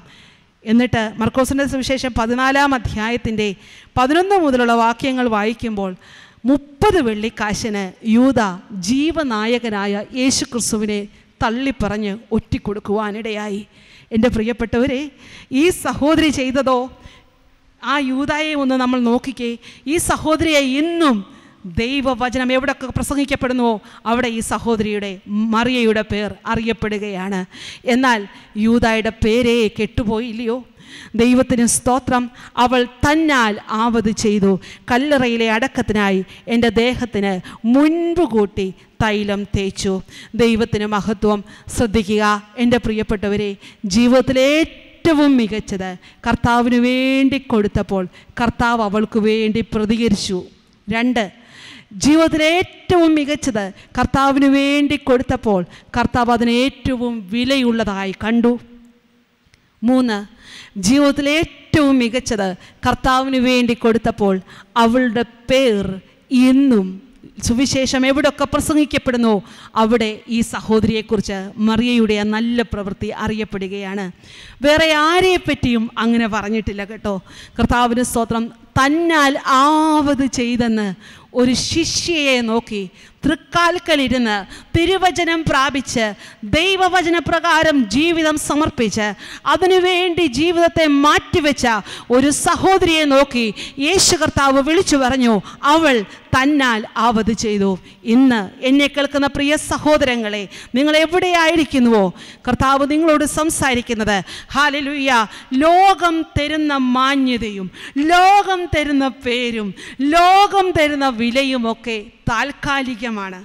എന്നിട്ട് മർക്കോസിൻ്റെ സുവിശേഷം പതിനാലാം അധ്യായത്തിൻ്റെ പതിനൊന്ന് മുതലുള്ള വാക്യങ്ങൾ വായിക്കുമ്പോൾ മുപ്പത് വെള്ളിക്കാശിന് യൂദ ജീവനായകനായ യേശു ക്രിസ്തുവിനെ തള്ളിപ്പറഞ്ഞ് ഒറ്റിക്കൊടുക്കുവാനിടയായി. എൻ്റെ പ്രിയപ്പെട്ടവരെ, ഈ സഹോദരി ചെയ്തതോ? ആ യൂദായെ ഒന്ന് നമ്മൾ നോക്കിക്കേ. ഈ സഹോദരിയെ ഇന്നും ദൈവവചനം എവിടെയൊക്കെ പ്രസംഗിക്കപ്പെടുന്നുവോ അവിടെ ഈ സഹോദരിയുടെ, മറിയയുടെ പേർ അറിയപ്പെടുകയാണ്. എന്നാൽ യൂദായുടെ പേരേ കെട്ടുപോയില്ലയോ? ദൈവത്തിന് സ്തോത്രം. അവൾ തന്നാൽ ആവത് ചെയ്തു. കല്ലറയിലെ അടക്കത്തിനായി എൻ്റെ ദേഹത്തിന് മുൻപ് കൂട്ടി തൈലം തേച്ചു. ദൈവത്തിന് മഹത്വം. ശ്രദ്ധിക്കുക എൻ്റെ പ്രിയപ്പെട്ടവരെ, ജീവിതത്തിലെ ഏറ്റവും മികച്ചത് കർത്താവിന് വേണ്ടി കൊടുത്തപ്പോൾ കർത്താവ് അവൾക്ക് വേണ്ടി പ്രതികരിച്ചു. രണ്ട്, ജീവിതത്തിലെ ഏറ്റവും മികച്ചത് കർത്താവിന് വേണ്ടി കൊടുത്തപ്പോൾ കർത്താവ് അതിന് ഏറ്റവും വിലയുള്ളതായി കണ്ടു. മൂന്ന്, ജീവിതത്തിലെ ഏറ്റവും മികച്ചത് കർത്താവിന് വേണ്ടി കൊടുത്തപ്പോൾ അവളുടെ പേർ ഇന്നും സുവിശേഷം എവിടെയൊക്കെ പ്രസംഗിക്കപ്പെടുന്നു അവിടെ ഈ സഹോദരിയെക്കുറിച്ച്, മറിയയുടെ ആ നല്ല പ്രവൃത്തി അറിയപ്പെടുകയാണ്. വേറെ ആരെപ്പറ്റിയും അങ്ങനെ പറഞ്ഞിട്ടില്ല കേട്ടോ. കർത്താവിന് സ്തോത്രം. തന്നാൽ ആവത് ചെയ്തെന്ന് ഒരു ശിഷ്യയെ നോക്കി തൃക്കാൽക്കലിരുന്ന് തിരുവചനം പ്രാപിച്ച് ദൈവവചനപ്രകാരം ജീവിതം സമർപ്പിച്ച് അതിനുവേണ്ടി ജീവിതത്തെ മാറ്റിവെച്ച ഒരു സഹോദരിയെ നോക്കി യേശു കർത്താവ് വിളിച്ചു പറഞ്ഞു, അവൾ തന്നാൽ ആവത് ചെയ്തു. ഇന്ന് എന്നെ കേൾക്കുന്ന പ്രിയ സഹോദരങ്ങളെ, നിങ്ങൾ എവിടെയായിരിക്കുന്നുവോ കർത്താവ് നിങ്ങളോട് സംസാരിക്കുന്നത്, ഹല്ലേലൂയ, ലോകം തരുന്ന മാന്യതയും ലോകം തരുന്ന പേരും ലോകം തരുന്ന വിലയുമൊക്കെ താൽക്കാലികമാണ്.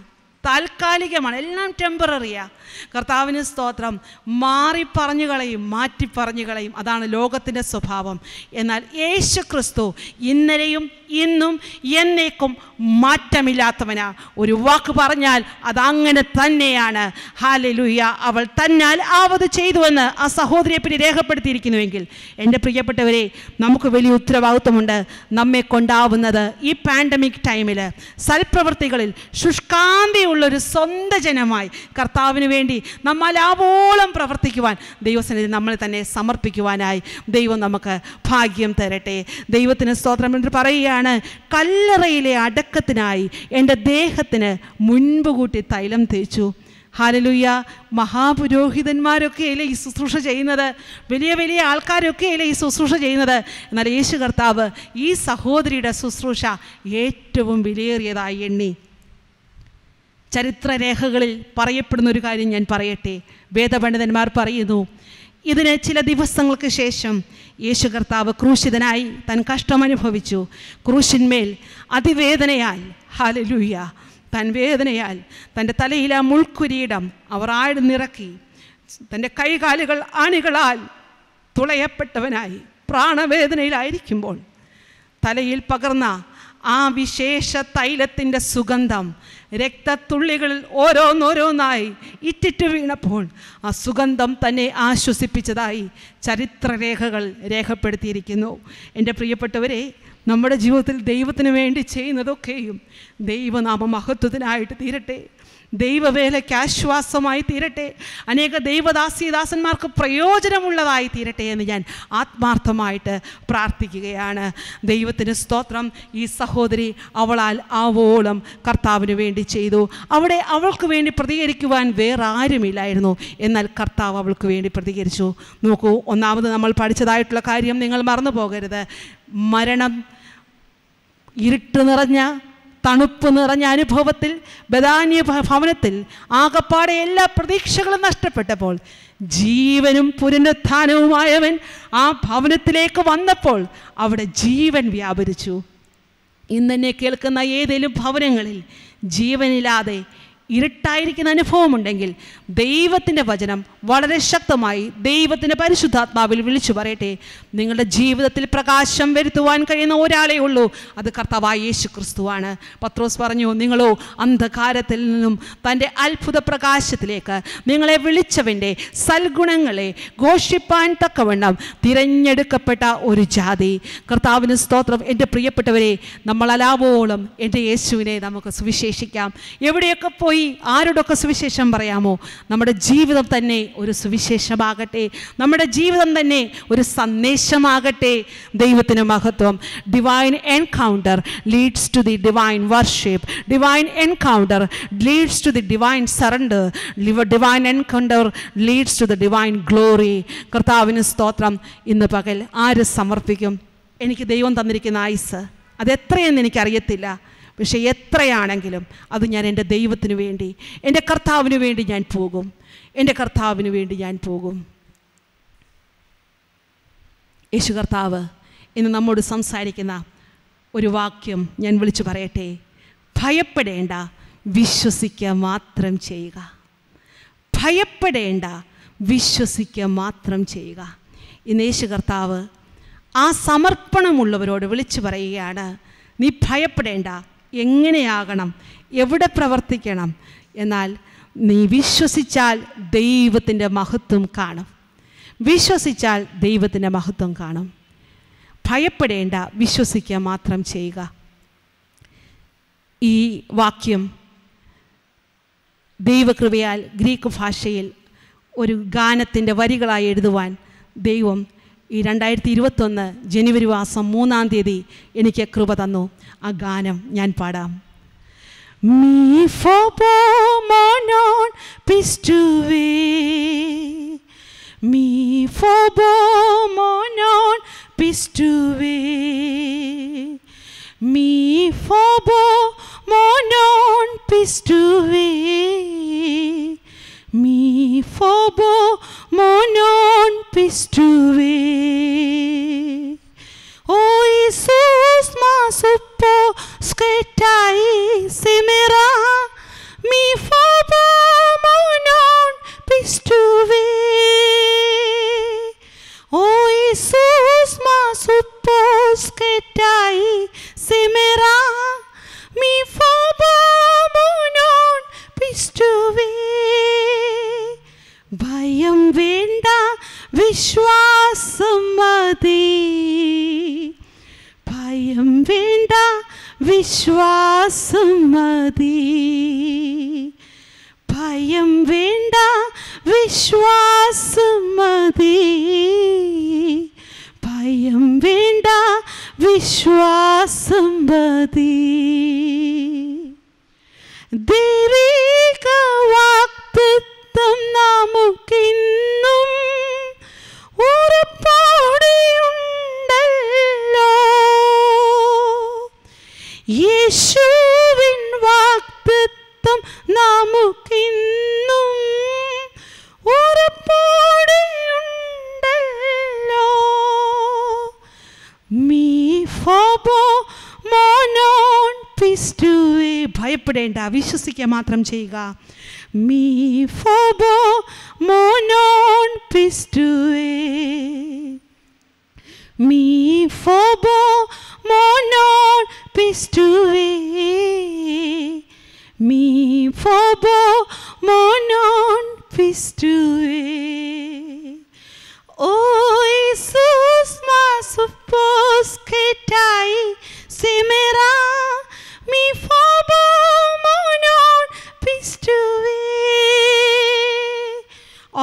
താൽക്കാലികമാണ്, എല്ലാം ടെമ്പററിയാണ്. കർത്താവിന് സ്തോത്രം. മാറി പറഞ്ഞു കളയും, മാറ്റി പറഞ്ഞു കളയും, അതാണ് ലോകത്തിൻ്റെ സ്വഭാവം. എന്നാൽ യേശു ക്രിസ്തു ഇന്നലെയും ഇന്നും എന്നേക്കും മാറ്റമില്ലാത്തവനാ. ഒരു വാക്ക് പറഞ്ഞാൽ അതങ്ങനെ തന്നെയാണ്. ഹല്ലേലൂയ. അവൾ തന്നാൽ ആവത് ചെയ്തുവെന്ന് ആ സഹോദരിയെ പറ്റി രേഖപ്പെടുത്തിയിരിക്കുന്നുവെങ്കിൽ, എൻ്റെ പ്രിയപ്പെട്ടവരെ, നമുക്ക് വലിയ ഉത്തരവാദിത്വമുണ്ട്. നമ്മെ കൊണ്ടാവുന്നത് ഈ പാൻഡമിക് ടൈമിൽ സൽപ്രവൃത്തികളിൽ ശുഷ്കാന്തിയുള്ളൊരു സ്വന്തം ജനമായി കർത്താവിന് വേണ്ടി നമ്മളാവോളം പ്രവർത്തിക്കുവാൻ, ദൈവസന്നിധി നമ്മളെ തന്നെ സമർപ്പിക്കുവാനായി ദൈവം നമുക്ക് ഭാഗ്യം തരട്ടെ. ദൈവത്തിന് സ്തോത്രം. എന്ന് പറയുകയാണ്, കല്ലറയിലെ അടക്കത്തിനായി എൻ്റെ ദേഹത്തിന് മുൻപ് കൂട്ടി തൈലം തേച്ചു. ഹല്ലേലൂയ. മഹാപുരോഹിതന്മാരൊക്കെയല്ലേ ഈ ശുശ്രൂഷ ചെയ്യുന്നത്, വലിയ വലിയ ആൾക്കാരൊക്കെയല്ലേ ഈ ശുശ്രൂഷ ചെയ്യുന്നത്. എന്നാൽ യേശു കർത്താവ് ഈ സഹോദരിയുടെ ശുശ്രൂഷ ഏറ്റവും വിലയേറിയതായി എണ്ണി. ചരിത്രരേഖകളിൽ പറയപ്പെടുന്നൊരു കാര്യം ഞാൻ പറയട്ടെ. വേദപണ്ഡിതന്മാർ പറയുന്നു, ഇതിന് ചില ദിവസങ്ങൾക്ക് ശേഷം യേശു കർത്താവ് ക്രൂശിതനായി താൻ കഷ്ടമനുഭവിച്ചു. ക്രൂശിന്മേൽ അതിവേദനയാൽ, ഹല്ലേലൂയ, താൻ വേദനയാൽ തൻ്റെ തലയില മുൾക്കുരീടം അവർ ആഴ്ന്നിറക്കി. തൻ്റെ കൈകാലുകൾ ആണികളാൽ തുളയപ്പെട്ടവനായി പ്രാണവേദനയിലായിരിക്കുമ്പോൾ തലയിൽ പകർന്ന ആ വിശേഷ തൈലത്തിൻ്റെ സുഗന്ധം രക്തത്തുള്ളികളിൽ ഓരോന്നോരോന്നായി ഇറ്റിറ്റ് വീണപ്പോൾ ആ സുഗന്ധം തന്നെ ആശ്വസിപ്പിച്ചതായി ചരിത്രരേഖകൾ രേഖപ്പെടുത്തിയിരിക്കുന്നു. എൻ്റെ പ്രിയപ്പെട്ടവരെ, നമ്മുടെ ജീവിതത്തിൽ ദൈവത്തിന് വേണ്ടി ചെയ്യുന്നതൊക്കെയും ദൈവനാമ മഹത്വത്തിനായിട്ട് തീരട്ടെ. ദൈവവേലയ്ക്ക് ആശ്വാസമായി തീരട്ടെ. അനേക ദൈവദാസീദാസന്മാർക്ക് പ്രയോജനമുള്ളതായി തീരട്ടെ എന്ന് ഞാൻ ആത്മാർത്ഥമായിട്ട് പ്രാർത്ഥിക്കുകയാണ്. ദൈവത്തിന് സ്തോത്രം. ഈ സഹോദരി അവളാൽ ആവോളം കർത്താവിന് വേണ്ടി ചെയ്തു. അവിടെ അവൾക്ക് വേണ്ടി പ്രതികരിക്കുവാൻ വേറെ ആരുമില്ലായിരുന്നു. എന്നാൽ കർത്താവ് അവൾക്ക് വേണ്ടി പ്രതികരിച്ചു. നോക്കൂ, ഒന്നാമത് നമ്മൾ പഠിച്ചതായിട്ടുള്ള കാര്യം നിങ്ങൾ മറന്നു പോകരുത്. മരണം ഇരുട്ട് നിറഞ്ഞ തണുപ്പ് നിറഞ്ഞ അനുഭവത്തിൽ ബദാന്യ ഭവനത്തിൽ ആകപ്പാടെ എല്ലാ പ്രതീക്ഷകളും നഷ്ടപ്പെട്ടപ്പോൾ ജീവനും പുനരുത്ഥാനവുമായവൻ ആ ഭവനത്തിലേക്ക് വന്നപ്പോൾ അവിടെ ജീവൻ വ്യാപരിച്ചു. ഇന്നെന്നെ കേൾക്കുന്ന ഏതെങ്കിലും ഭവനങ്ങളിൽ ജീവനില്ലാതെ ഇരുട്ടായിരിക്കുന്ന അനുഭവമുണ്ടെങ്കിൽ ദൈവത്തിൻ്റെ വചനം വളരെ ശക്തമായി ദൈവത്തിൻ്റെ പരിശുദ്ധാത്മാവിൽ വിളിച്ചു പറയട്ടെ, നിങ്ങളുടെ ജീവിതത്തിൽ പ്രകാശം വരുത്തുവാൻ കഴിയുന്ന ഒരാളേ ഉള്ളൂ, അത് കർത്താവായ യേശു ക്രിസ്തുവാണ്. പത്രോസ് പറഞ്ഞു, നിങ്ങളോ അന്ധകാരത്തിൽ നിന്നും തൻ്റെ അത്ഭുത പ്രകാശത്തിലേക്ക് നിങ്ങളെ വിളിച്ചവൻ്റെ സൽഗുണങ്ങളെ ഘോഷിപ്പാൻ തക്കവണ്ണം തിരഞ്ഞെടുക്കപ്പെട്ട ഒരു ജാതി. കർത്താവിന് സ്തോത്രം. എൻ്റെ പ്രിയപ്പെട്ടവരെ, നമ്മൾ അലാവോളം എൻ്റെ യേശുവിനെ നമുക്ക് സുവിശേഷിക്കാം. എവിടെയൊക്കെ പോയി ആരോടൊക്കെ സുവിശേഷം പറയാമോ? നമ്മുടെ ജീവിതം തന്നെ ഒരു സുവിശേഷമാകട്ടെ. നമ്മുടെ ജീവിതം തന്നെ ഒരു സന്ദേശമാകട്ടെ. ദൈവത്തിന് മഹത്വം. Divine encounter leads to the divine worship. Divine encounter leads to the divine surrender. Divine encounter leads to the divine glory. കർത്താവിന് സ്തോത്രം. ഇന്ന് പകൽ ആര് സമർപ്പിക്കും? എനിക്ക് ദൈവം തന്നിരിക്കുന്ന ആയുസ് അതെത്രയെന്ന് എനിക്കറിയത്തില്ല. പക്ഷേ എത്രയാണെങ്കിലും അത് ഞാൻ എൻ്റെ ദൈവത്തിന് വേണ്ടി, എൻ്റെ കർത്താവിന് വേണ്ടി ഞാൻ പോകും. എൻ്റെ കർത്താവിന് വേണ്ടി ഞാൻ പോകും. യേശു കർത്താവ് ഇന്ന് നമ്മോട് സംസാരിക്കുന്ന ഒരു വാക്യം ഞാൻ വിളിച്ചു പറയട്ടെ. ഭയപ്പെടേണ്ട, വിശ്വസിക്കുക മാത്രം ചെയ്യുക. ഭയപ്പെടേണ്ട, വിശ്വസിക്കുക മാത്രം ചെയ്യുക. ഇന്ന് യേശു കർത്താവ് ആ സമർപ്പണമുള്ളവരോട് വിളിച്ചു പറയുകയാണ്, നീ ഭയപ്പെടേണ്ട. എങ്ങനെയാകണം, എവിടെ പ്രവർത്തിക്കണം? എന്നാൽ നീ വിശ്വസിച്ചാൽ ദൈവത്തിൻ്റെ മഹത്വം കാണും. വിശ്വസിച്ചാൽ ദൈവത്തിൻ്റെ മഹത്വം കാണും. ഭയപ്പെടേണ്ട, വിശ്വസിക്കുക മാത്രം ചെയ്യുക. ഈ വാക്യം ദൈവകൃപയാൽ ഗ്രീക്ക് ഭാഷയിൽ ഒരു ഗാനത്തിൻ്റെ വരികളായി എഴുതുവാൻ ദൈവം ഈ രണ്ടായിരത്തി ഇരുപത്തൊന്ന് ജനുവരി മാസം മൂന്നാം തീയതി എനിക്ക് കൃപ തന്നു. ആ ഗാനം ഞാൻ പാടാം. Me for Beaumont Pistouet, Me for Beaumont Pistouet, Me for Beaumont Pistouet, Me for Beaumont Pistouet. Oh Jesus, ma suppo sketai simera, mi fabo monon pistuve. Oh Jesus, ma suppo sketai simera. விஸ்வாசம் அதே. பயம் வேண்டா விஸ்வாசம் அதே. பயம் வேண்டா விஸ்வாசம் அதே. பயம் வேண்டா விஸ்வாசம் அதே. தெய்வீக வாக்குத்தத்தம் നമുക്കിന്നും ഉറപ്പോടെയുണ്ടല്ലോ. യേശുവിൻ വാക്കുത്തത്തം നമുക്കിന്നും ഉറപ്പോടെയുണ്ടല്ലോ. മീ ഫോബോ മോനോൺ പിസ്റ്റുവേ. ഭയപ്പെടേണ്ട, വിശ്വസിക്കുക മാത്രം ചെയ്യുക. മീ ഫോബോ മോനോൺ പിസ്റ്റുവേ. മീ ഫോബോ മോനോൺ പിസ്റ്റുവേ. മീ ഫോബോ മോനോൺ പിസ്റ്റുവേ. ഓ യേശുസ് മാസുപോസ് കേട്ടായി സിമേരാ. Mi fobo monon pistuve.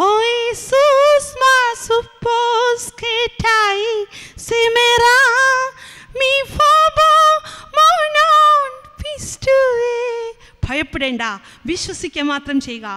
O Jesus masupos ketai simera. Mi fobo monon pistuve. ഭയപ്പെടേണ്ട, വിശ്വസിക്കുക മാത്രം ചെയ്യുക.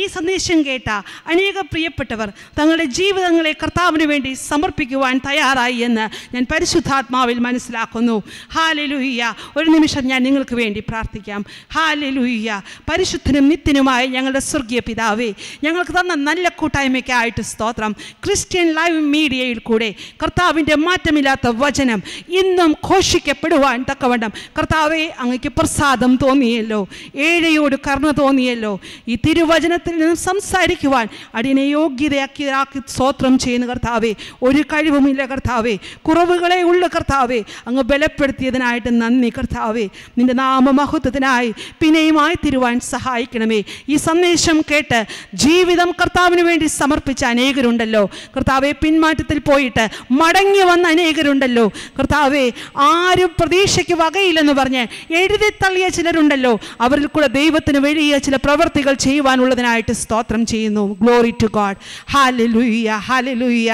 ഈ സന്ദേശം കേട്ട അനേക പ്രിയപ്പെട്ടവർ തങ്ങളുടെ ജീവിതങ്ങളെ കർത്താവിന് വേണ്ടി സമർപ്പിക്കുവാൻ തയ്യാറായി എന്ന് ഞാൻ പരിശുദ്ധാത്മാവിൽ മനസ്സിലാക്കുന്നു. ഹാലലുയ്യ. ഒരു നിമിഷം ഞാൻ നിങ്ങൾക്ക് വേണ്ടി പ്രാർത്ഥിക്കാം. ഹാലലുയ്യ. പരിശുദ്ധനും നിത്യനുമായ ഞങ്ങളുടെ സ്വർഗീയ പിതാവേ, ഞങ്ങൾക്ക് തന്ന നല്ല കൂട്ടായ്മയ്ക്കായിട്ട് സ്തോത്രം. ക്രിസ്ത്യൻ ലൈവ് മീഡിയയിൽ കൂടെ കർത്താവിൻ്റെ മാറ്റമില്ലാത്ത വചനം ഇന്നും ഘോഷിക്കപ്പെടുവാൻ തക്കവണ്ണം കർത്താവെ അങ്ങയ്ക്ക് പ്രസാദം തോന്നിയല്ലോ. ഏഴയോട് കരുണ തോന്നിയല്ലോ. ഈ തിരുവചനത്തിൽ നിന്നും സംസാരിക്കുവാൻ അടിയനെ യോഗ്യതയാക്കിയാക്കി സ്തോത്രം ചെയ്യുന്ന കർത്താവേ, ഒരു കഴിവുമില്ല കർത്താവേ, കുറവുകളെ ഉള്ള കർത്താവേ, അങ്ങ് ബലപ്പെടുത്തിയതിനായിട്ട് നന്ദി കർത്താവേ. നിൻ്റെ നാമമഹത്വത്തിനായി പിന്നെയുമായി തിരുവാൻ സഹായിക്കണമേ. ഈ സന്ദേശം കേട്ട് ജീവിതം കർത്താവിന് വേണ്ടി സമർപ്പിച്ച അനേകരുണ്ടല്ലോ കർത്താവെ. പിന്മാറ്റത്തിൽ പോയിട്ട് മടങ്ങി വന്ന അനേകരുണ്ടല്ലോ കർത്താവെ. ആരും പ്രതീക്ഷയ്ക്ക് വകയില്ലെന്ന് പറഞ്ഞ് എഴുതിത്തള്ളിയ ചിലരുണ്ടല്ലോ. അവരിൽ കൂടെ ദൈവത്തിന് വലിയ ചില പ്രവർത്തികൾ ചെയ്യുവാനുള്ളതിനായിട്ട് സ്തോത്രം ചെയ്യുന്നു. Glory to God. Hallelujah, hallelujah.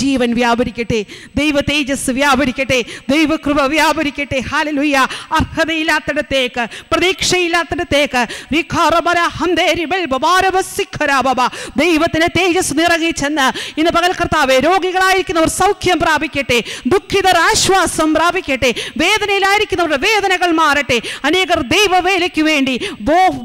ജീവൻ വ്യാപരിക്കട്ടെ, ദൈവ തേജസ് വ്യാപരിക്കട്ടെ, ദൈവകൃപ വ്യാപരിക്കട്ടെ. ഹല്ലേലൂയ. അർഹതയില്ലാത്തടത്തേക്ക്, പ്രതീക്ഷയില്ലാത്തടത്തേക്ക് ദൈവത്തിൻ്റെ തേജസ് നിറങ്ങി ചെന്ന് ഇന്ന് പകൽ കർത്താവെ, രോഗികളായിരിക്കുന്നവർ സൗഖ്യം പ്രാപിക്കട്ടെ, ദുഃഖിതർ ആശ്വാസം പ്രാപിക്കട്ടെ, വേദനയിലായിരിക്കുന്നവരുടെ വേദനകൾ മാറട്ടെ. അനേകർ ദൈവവേലയ്ക്ക് വേണ്ടി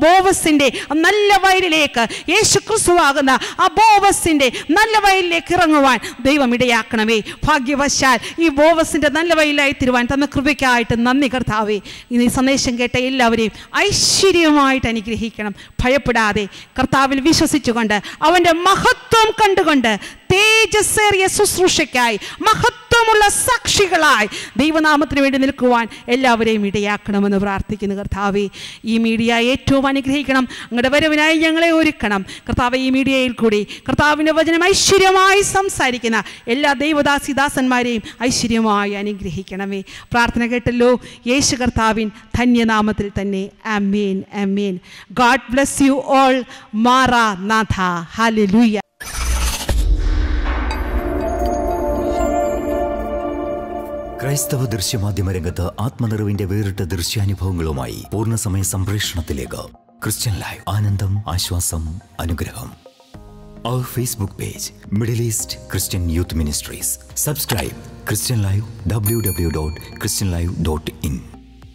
ബോവസിൻ്റെ നല്ല വയലിലേക്ക്, യേശുക്രിസ്തുവാകുന്ന ആ ബോവസിൻ്റെ നല്ല വയലിലേക്ക് ഇറങ്ങുവാൻ ദൈവം ഇടയാക്കണമേ. ഭാഗ്യവശാൽ ഈ ബോവസിൻ്റെ നല്ല വയലായി തിരുവാൻ തന്ന കൃപയ്ക്കായിട്ട് നന്ദി കർത്താവേ. ഇന്ന് ഈ സന്ദേശം കേട്ട എല്ലാവരെയും ഐശ്വര്യമായിട്ട് അനുഗ്രഹിക്കണം. ഭയപ്പെടാതെ കർത്താവിൽ വിശ്വസിച്ചുകൊണ്ട് അവൻ്റെ മഹത്വം കണ്ടുകൊണ്ട് തേജസ്സേറിയ ശുശ്രൂഷയ്ക്കായി മഹത്വമുള്ള സാക്ഷികളായി ദൈവനാമത്തിന് വേണ്ടി നിൽക്കുവാൻ എല്ലാവരെയും ഇടയാക്കണമെന്ന് പ്രാർത്ഥിക്കുന്നു കർത്താവേ. ഈ മീഡിയ ഏറ്റവും അനുഗ്രഹിക്കണം. അങ്ങയുടെ വരവിനായി ഞങ്ങളെ ഒരുക്കണം കർത്താവെ. ഈ മീഡിയയിൽ കൂടി കർത്താവിൻ്റെ വചനം ഐശ്വര്യമായി സംസാരിക്കുന്ന എല്ലാ ദൈവദാസിദാസന്മാരെയും ഐശ്വര്യമായി അനുഗ്രഹിക്കണമേ. പ്രാർത്ഥന കേട്ടല്ലോ യേശു കർത്താവിൻ ധന്യനാമത്തിൽ തന്നെ. ആമേൻ, ആമേൻ. God bless you all. മാറാനാഥ. ഹല്ലേലൂയ. ക്രൈസ്തവ ദൃശ്യമാധ്യമരംഗത്ത് ആത്മനിറവിന്റെ വേറിട്ട ദൃശ്യാനുഭവങ്ങളുമായി പൂർണ്ണസമയ സംപ്രേഷണത്തിലേക്ക് ക്രിസ്ത്യൻ ലൈവ്. ആനന്ദം, ആശ്വാസം, അനുഗ്രഹം. Our Facebook page, Middle East Christian Youth Ministries. Subscribe Christian Live, w w w dot christian live dot in.